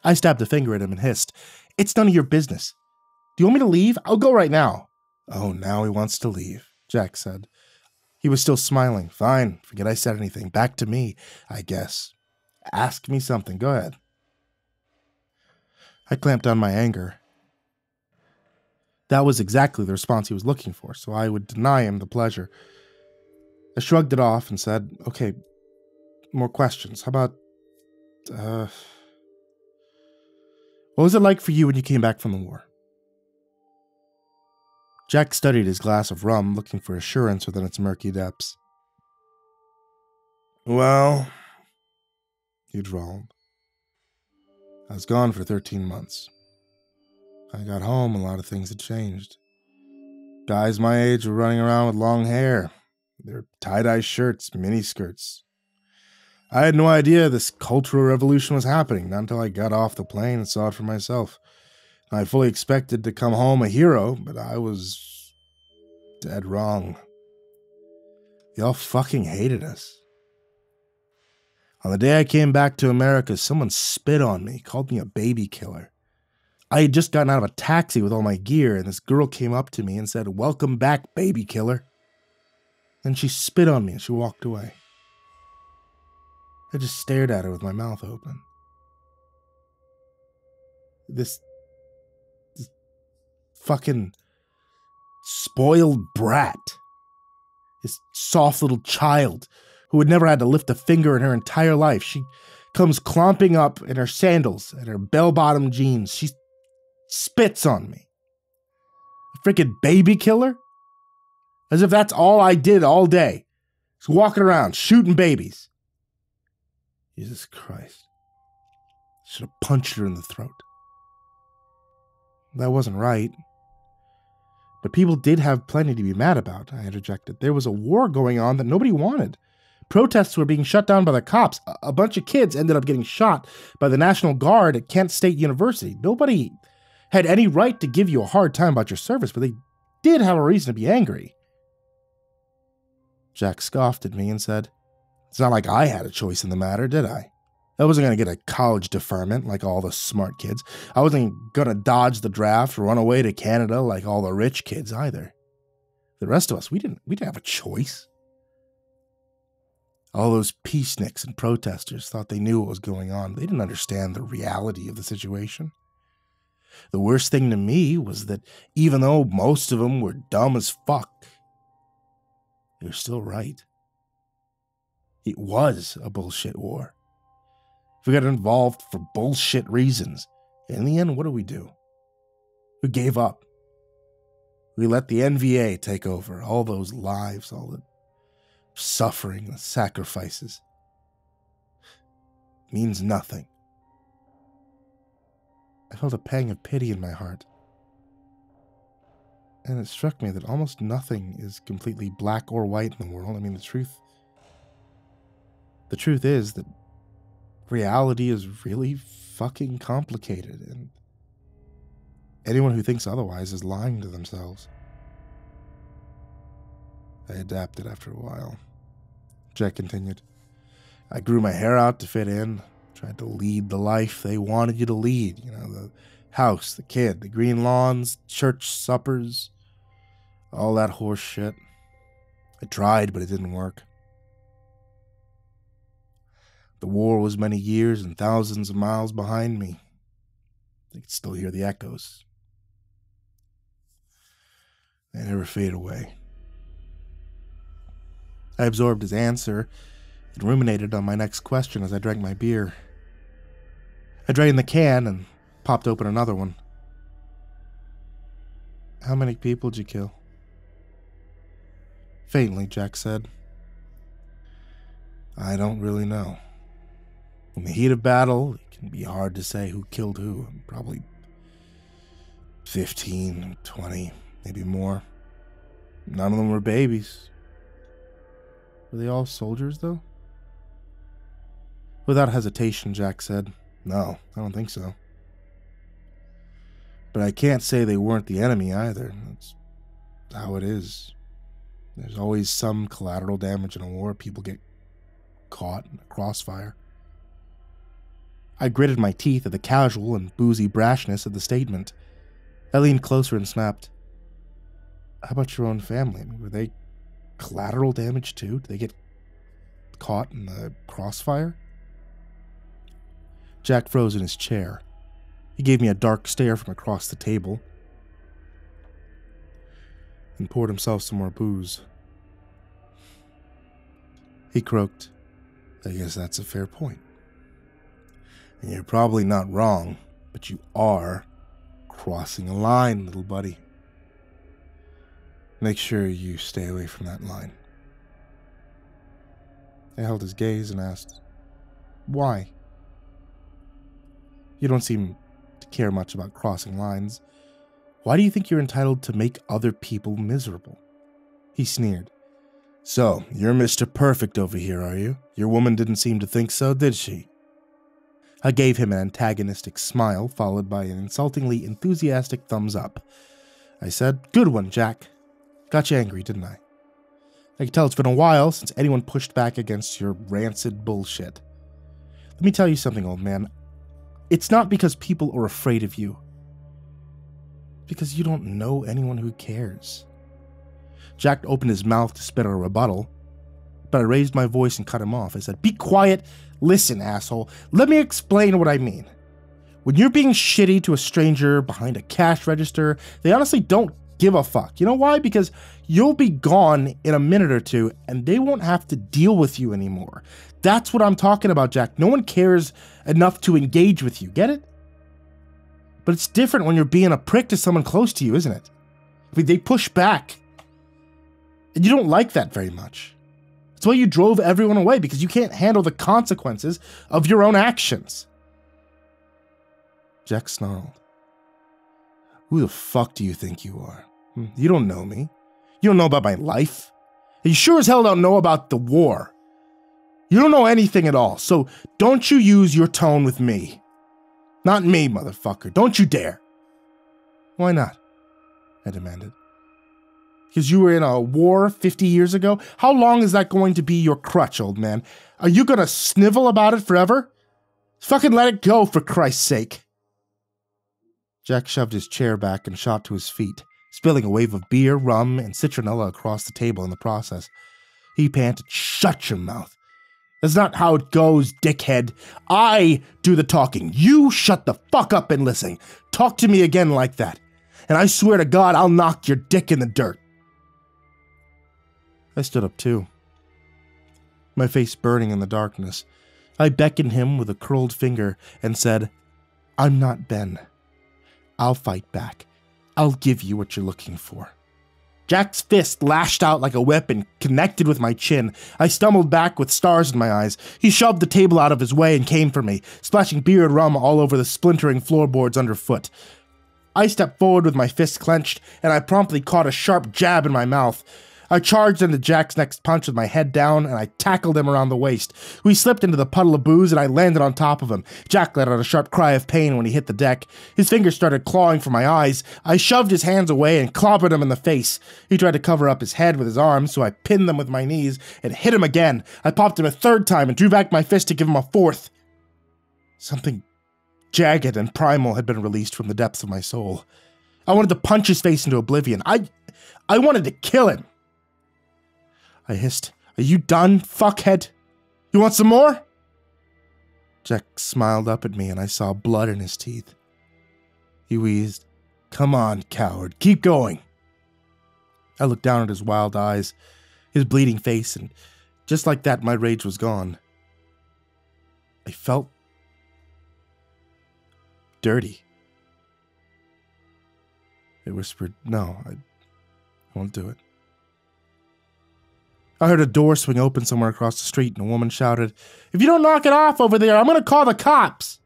I stabbed a finger at him and hissed, It's none of your business. Do you want me to leave? I'll go right now. Oh, now he wants to leave, Jack said. He was still smiling. Fine, forget I said anything. Back to me, I guess. Ask me something. Go ahead. I clamped down my anger. That was exactly the response he was looking for, so I would deny him the pleasure. I shrugged it off and said, Okay, more questions. How about... Uh, what was it like for you when you came back from the war? Jack studied his glass of rum, looking for assurance within its murky depths. Well, he drawled. I was gone for thirteen months. I got home, a lot of things had changed. Guys my age were running around with long hair, their tie-dye shirts, miniskirts. I had no idea this cultural revolution was happening, not until I got off the plane and saw it for myself. I fully expected to come home a hero, but I was dead wrong. They all fucking hated us. On the day I came back to America, someone spit on me, called me a baby killer. I had just gotten out of a taxi with all my gear, and this girl came up to me and said, Welcome back, baby killer. Then she spit on me and she walked away. I just stared at her with my mouth open. This... fucking spoiled brat, this soft little child who had never had to lift a finger in her entire life. She comes clomping up in her sandals and her bell-bottom jeans. She spits on me. A freaking baby killer? As if that's all I did all day. Just walking around, shooting babies. Jesus Christ. Should have punched her in the throat. That wasn't right. But people did have plenty to be mad about, I interjected. There was a war going on that nobody wanted. Protests were being shut down by the cops. A bunch of kids ended up getting shot by the National Guard at Kent State University. Nobody had any right to give you a hard time about your service, but they did have a reason to be angry. Jack scoffed at me and said, It's not like I had a choice in the matter, did I? I wasn't going to get a college deferment like all the smart kids. I wasn't going to dodge the draft or run away to Canada like all the rich kids either. The rest of us, we didn't, we didn't have a choice. All those peaceniks and protesters thought they knew what was going on. They didn't understand the reality of the situation. The worst thing to me was that even though most of them were dumb as fuck, they were still right. It was a bullshit war. If we got involved for bullshit reasons, in the end, what do we do? We gave up. We let the N V A take over, all those lives, all the suffering, the sacrifices. It means nothing. I felt a pang of pity in my heart. And it struck me that almost nothing is completely black or white in the world. I mean, the truth... The truth is that reality is really fucking complicated, and anyone who thinks otherwise is lying to themselves. I adapted after a while. Jack continued. I grew my hair out to fit in, tried to lead the life they wanted you to lead. You know, the house, the kid, the green lawns, church suppers, all that horse shit. I tried, but it didn't work. The war was many years and thousands of miles behind me. I could still hear the echoes. They never fade away. I absorbed his answer and ruminated on my next question as I drank my beer. I drained the can and popped open another one. How many people did you kill? Faintly, Jack said. I don't really know. In the heat of battle, it can be hard to say who killed who. Probably fifteen, twenty, maybe more. None of them were babies. Were they all soldiers, though? Without hesitation, Jack said, no, I don't think so. But I can't say they weren't the enemy, either. That's how it is. There's always some collateral damage in a war. People get caught in a crossfire. I gritted my teeth at the casual and boozy brashness of the statement. I leaned closer and snapped, how about your own family? Were they collateral damage, too? Did they get caught in the crossfire? Jack froze in his chair. He gave me a dark stare from across the table and poured himself some more booze. He croaked, I guess that's a fair point. And you're probably not wrong, but you are crossing a line, little buddy. Make sure you stay away from that line. I held his gaze and asked, why? You don't seem to care much about crossing lines. Why do you think you're entitled to make other people miserable? He sneered. So, you're Mister Perfect over here, are you? Your woman didn't seem to think so, did she? I gave him an antagonistic smile, followed by an insultingly enthusiastic thumbs up. I said, good one, Jack. Got you angry, didn't I? I can tell it's been a while since anyone pushed back against your rancid bullshit. Let me tell you something, old man. It's not because people are afraid of you. Because you don't know anyone who cares. Jack opened his mouth to spit a rebuttal, but I raised my voice and cut him off. I said, be quiet, listen, asshole. Let me explain what I mean. When you're being shitty to a stranger behind a cash register, they honestly don't give a fuck. You know why? Because you'll be gone in a minute or two, and they won't have to deal with you anymore. That's what I'm talking about, Jack. No one cares enough to engage with you. Get it? But it's different when you're being a prick to someone close to you, isn't it? I mean, they push back. And you don't like that very much. That's why you drove everyone away, because you can't handle the consequences of your own actions. Jack snarled. Who the fuck do you think you are? You don't know me. You don't know about my life. You sure as hell don't know about the war. You don't know anything at all, so don't you use your tone with me. Not me, motherfucker. Don't you dare. Why not? I demanded. Because you were in a war fifty years ago? How long is that going to be your crutch, old man? Are you going to snivel about it forever? Fucking let it go, for Christ's sake. Jack shoved his chair back and shot to his feet, spilling a wave of beer, rum, and citronella across the table in the process. He panted, shut your mouth. That's not how it goes, dickhead. I do the talking. You shut the fuck up and listen. Talk to me again like that, and I swear to God, I'll knock your dick in the dirt. I stood up too, my face burning in the darkness. I beckoned him with a curled finger and said, I'm not Ben. I'll fight back. I'll give you what you're looking for. Jack's fist lashed out like a whip and connected with my chin. I stumbled back with stars in my eyes. He shoved the table out of his way and came for me, splashing beer and rum all over the splintering floorboards underfoot. I stepped forward with my fists clenched, and I promptly caught a sharp jab in my mouth. I charged into Jack's next punch with my head down, and I tackled him around the waist. We slipped into the puddle of booze, and I landed on top of him. Jack let out a sharp cry of pain when he hit the deck. His fingers started clawing for my eyes. I shoved his hands away and clobbered him in the face. He tried to cover up his head with his arms, so I pinned them with my knees and hit him again. I popped him a third time and drew back my fist to give him a fourth. Something jagged and primal had been released from the depths of my soul. I wanted to punch his face into oblivion. I, I wanted to kill him. I hissed, are you done, fuckhead? You want some more? Jack smiled up at me, and I saw blood in his teeth. He wheezed, come on, coward, keep going. I looked down at his wild eyes, his bleeding face, and just like that, my rage was gone. I felt dirty. It whispered, "No, I, I won't do it." I heard a door swing open somewhere across the street, and a woman shouted, "If you don't knock it off over there, I'm going to call the cops!"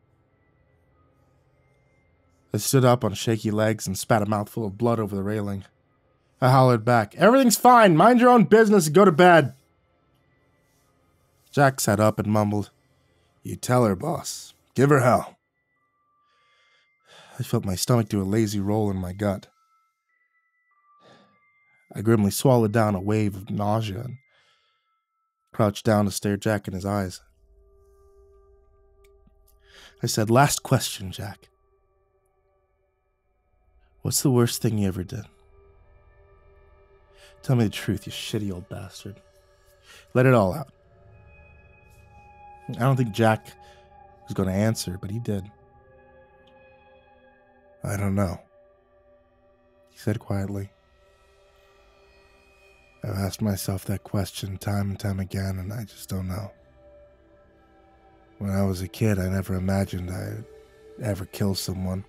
I stood up on shaky legs and spat a mouthful of blood over the railing. I hollered back, "Everything's fine! Mind your own business and go to bed!" Jack sat up and mumbled, "You tell her, boss. Give her hell." I felt my stomach do a lazy roll in my gut. I grimly swallowed down a wave of nausea and crouched down to stare Jack in his eyes. I said, "Last question, Jack. What's the worst thing you ever did? Tell me the truth, you shitty old bastard. Let it all out." I don't think Jack was going to answer, but he did. "I don't know," he said quietly. "I've asked myself that question time and time again, and I just don't know. When I was a kid, I never imagined I'd ever kill someone.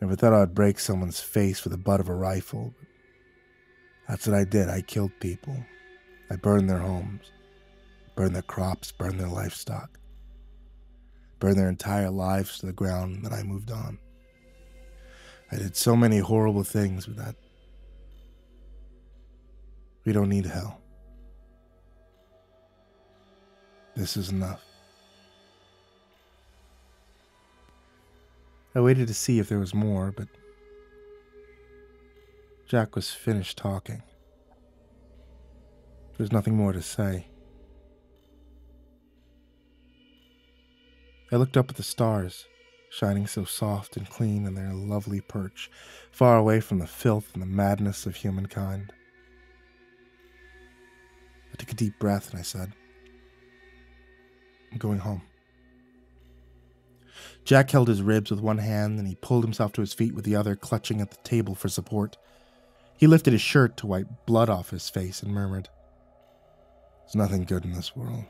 Never thought I'd break someone's face with the butt of a rifle. But that's what I did. I killed people. I burned their homes, burned their crops, burned their livestock, burned their entire lives to the ground, and then I moved on. I did so many horrible things with that. We don't need hell. This is enough." I waited to see if there was more, but Jack was finished talking. There was nothing more to say. I looked up at the stars, shining so soft and clean in their lovely perch, far away from the filth and the madness of humankind. I took a deep breath and I said, "I'm going home." Jack held his ribs with one hand and he pulled himself to his feet with the other, clutching at the table for support. He lifted his shirt to wipe blood off his face and murmured, "There's nothing good in this world.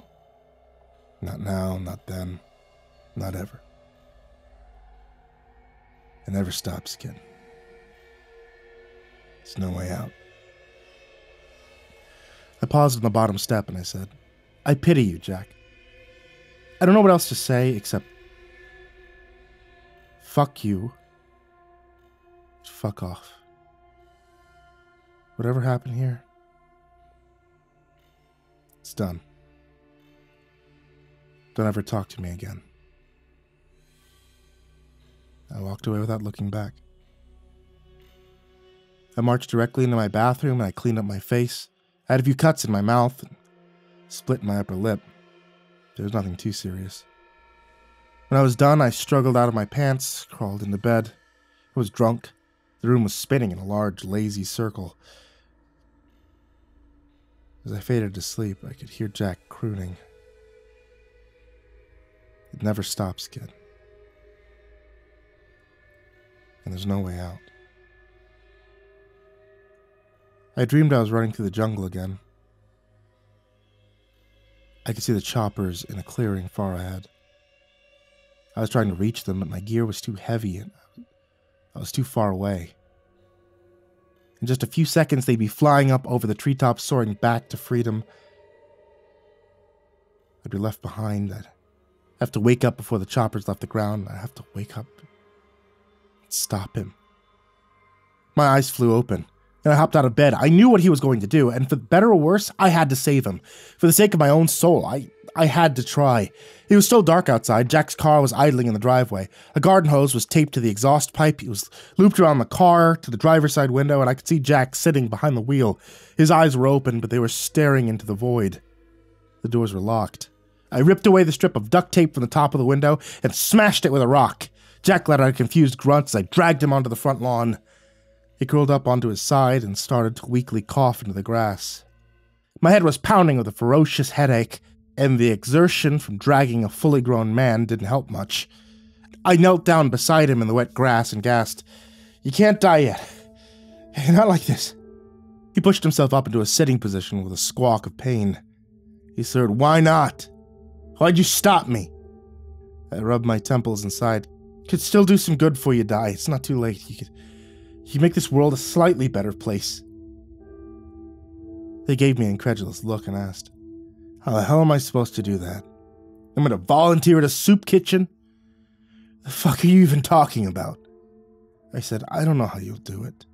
Not now, not then, not ever. It never stops, kid. There's no way out." I paused on the bottom step and I said, "I pity you, Jack. I don't know what else to say except fuck you. Fuck off. Whatever happened here, it's done. Don't ever talk to me again." I walked away without looking back. I marched directly into my bathroom and I cleaned up my face. I had a few cuts in my mouth and split my upper lip. There was nothing too serious. When I was done, I struggled out of my pants, crawled into bed. I was drunk. The room was spinning in a large, lazy circle. As I faded to sleep, I could hear Jack crooning. "It never stops, kid. And there's no way out." I dreamed I was running through the jungle again. I could see the choppers in a clearing far ahead. I was trying to reach them, but my gear was too heavy and I was too far away. In just a few seconds, they'd be flying up over the treetops, soaring back to freedom. I'd be left behind. I'd have to wake up before the choppers left the ground. I'd have to wake up and stop him. My eyes flew open. And I hopped out of bed. I knew what he was going to do, and for better or worse, I had to save him. For the sake of my own soul, I, I had to try. It was still dark outside. Jack's car was idling in the driveway. A garden hose was taped to the exhaust pipe. It was looped around the car to the driver's side window, and I could see Jack sitting behind the wheel. His eyes were open, but they were staring into the void. The doors were locked. I ripped away the strip of duct tape from the top of the window and smashed it with a rock. Jack let out a confused grunt as I dragged him onto the front lawn. He curled up onto his side and started to weakly cough into the grass. My head was pounding with a ferocious headache, and the exertion from dragging a fully grown man didn't help much. I knelt down beside him in the wet grass and gasped, "You can't die yet. Not like this." He pushed himself up into a sitting position with a squawk of pain. He said, "Why not? Why'd you stop me?" I rubbed my temples and sighed. "Could still do some good before you die. It's not too late. You could You make this world a slightly better place. They gave me an incredulous look and asked, how the hell am I supposed to do that? I'm going to volunteer at a soup kitchen? The fuck are you even talking about? I said, I don't know how you'll do it.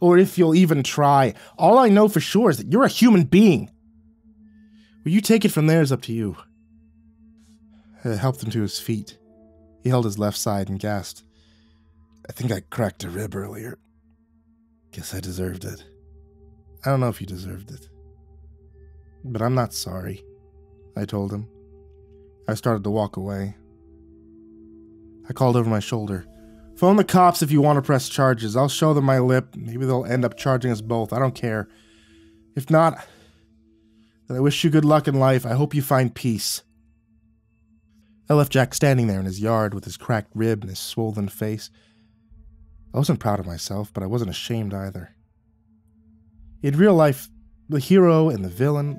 Or if you'll even try. All I know for sure is that you're a human being. Where you take it from there is up to you. I helped him to his feet. He held his left side and gasped. I think I cracked a rib earlier. Guess I deserved it. I don't know if you deserved it. But I'm not sorry, I told him. I started to walk away. I called over my shoulder. Phone the cops if you want to press charges. I'll show them my lip. Maybe they'll end up charging us both. I don't care. If not, then I wish you good luck in life. I hope you find peace. I left Jack standing there in his yard with his cracked rib and his swollen face. I wasn't proud of myself, but I wasn't ashamed either. In real life, the hero and the villain,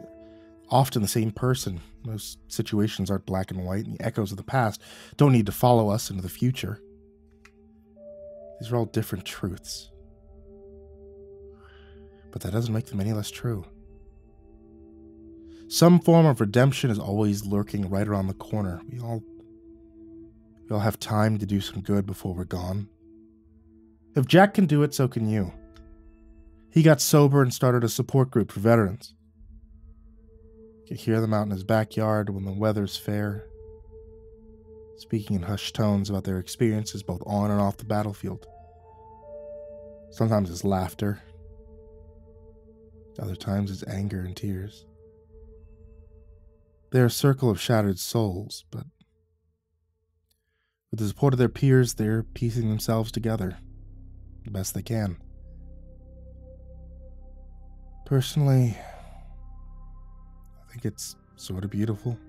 often the same person. Most situations aren't black and white, and the echoes of the past don't need to follow us into the future. These are all different truths. But that doesn't make them any less true. Some form of redemption is always lurking right around the corner. We all, we all have time to do some good before we're gone. If Jack can do it, so can you. He got sober and started a support group for veterans. You could hear them out in his backyard when the weather's fair, speaking in hushed tones about their experiences both on and off the battlefield. Sometimes it's laughter. Other times it's anger and tears. They're a circle of shattered souls, but with the support of their peers, they're piecing themselves together the best they can. Personally, I think it's sort of beautiful.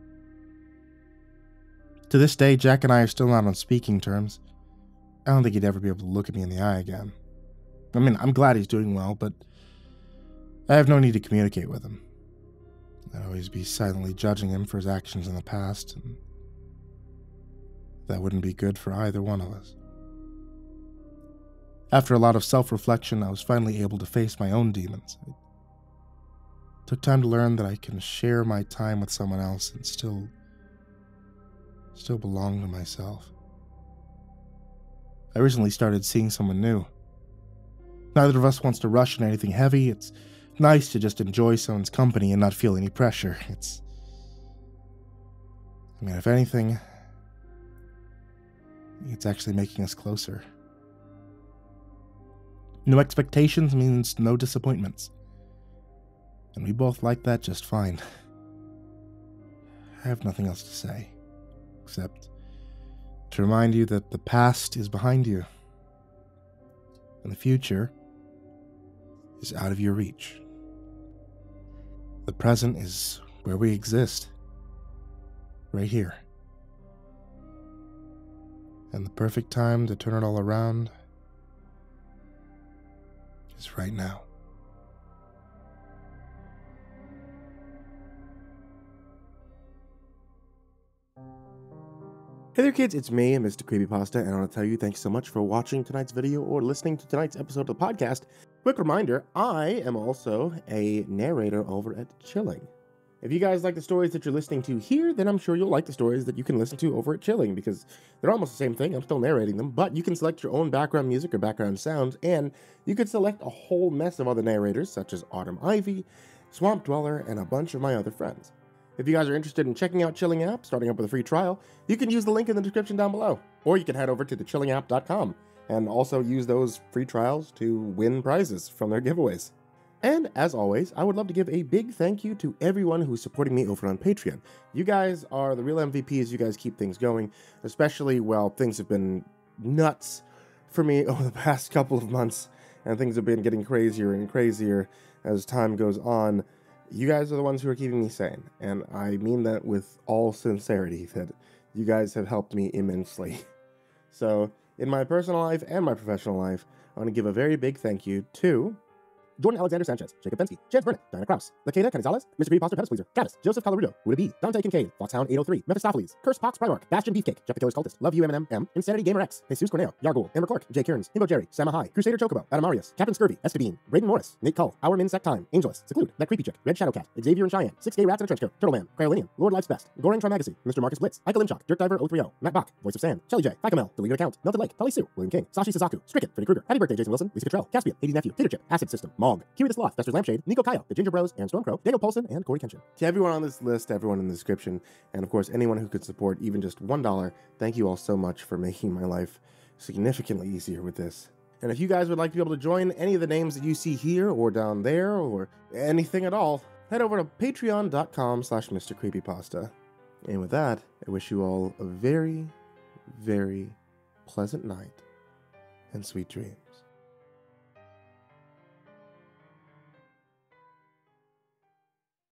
To this day, Jack and I are still not on speaking terms. I don't think he'd ever be able to look at me in the eye again. I mean, I'm glad he's doing well, but I have no need to communicate with him. I'd always be silently judging him for his actions in the past, and that wouldn't be good for either one of us. After a lot of self-reflection, I was finally able to face my own demons. It took time to learn that I can share my time with someone else and still, still belong to myself. I recently started seeing someone new. Neither of us wants to rush into anything heavy. It's nice to just enjoy someone's company and not feel any pressure. It's... I mean, if anything, it's actually making us closer. No expectations means no disappointments. And we both like that just fine. I have nothing else to say, except to remind you that the past is behind you, and the future is out of your reach. The present is where we exist, right here. And the perfect time to turn it all around is right now. Hey there kids, it's me, Mister Creepypasta, and I want to tell you thanks so much for watching tonight's video or listening to tonight's episode of the podcast. Quick reminder, I am also a narrator over at Chilling. If you guys like the stories that you're listening to here, then I'm sure you'll like the stories that you can listen to over at Chilling, because they're almost the same thing. I'm still narrating them, but you can select your own background music or background sounds, and you could select a whole mess of other narrators, such as Autumn Ivy, Swamp Dweller, and a bunch of my other friends. If you guys are interested in checking out Chilling App, starting up with a free trial, you can use the link in the description down below, or you can head over to the chilling app dot com. And also use those free trials to win prizes from their giveaways. And as always, I would love to give a big thank you to everyone who's supporting me over on Patreon. You guys are the real M V Ps. You guys keep things going, especially while things have been nuts for me over the past couple of months, and things have been getting crazier and crazier as time goes on. You guys are the ones who are keeping me sane, and I mean that with all sincerity, that you guys have helped me immensely. So in my personal life and my professional life, I want to give a very big thank you to Jordan Alexander Sanchez, Jacob Fensky, Chance Burnett, Diana Krause, Lakeda Canizales, Mister Creepypasta Penis Pleaser, Travis, Joseph Calarudo, Huda B, Dante Kincaid, Foxhound eight oh three, Mephistopheles, Curse Pox Primarch, Bastion Beefcake, Jeff the Killer's Cultist, Love You M and M, M, Insanity Gamer X, Jesus Corneo, Yargul, Amber Clark, Jay Kearns, Himbo Jerry, Sama High, Crusader Chocobo, Adamarius, Captain Scurvy, Estabine, Braden Morris, Nate Cull, Our Min Sec Time, Angelus, Seclude, That Creepy Chick, Red Shadow Cat, Xavier and Cheyenne, Six Gay Rats in a Trench Coat, Turtle Man, Cryolinian, Lord Life's Best, Goring Trimagacy, Mister Marcus Blitz, Ike Limchok, Dirt Diver oh three oh, Matt Bach, Voice of Sand, Shelly J, Fakamel, Deleted Account, Melted Lake, Tully Sue, William King, Sashi Suzaku, Stricken, Freddy Krueger, Happy Birthday Jason Wilson, Lisa Cottrell, Caspian, Hades Nephew, Tater Chip, Acid System, Mog, Kiwi the Sloth, Fester's Lampshade, Nico Kyle, The Ginger Bros, Aaron Stormcrow, Daniel Paulson, and Corey Kenshin. To everyone on this list, everyone in the description, and of course anyone who could support even just one dollar, thank you all so much for making my life significantly easier with this. And if you guys would like to be able to join any of the names that you see here or down there or anything at all, head over to patreon.com slash Mr. Creepypasta. And with that, I wish you all a very, very pleasant night and sweet dreams.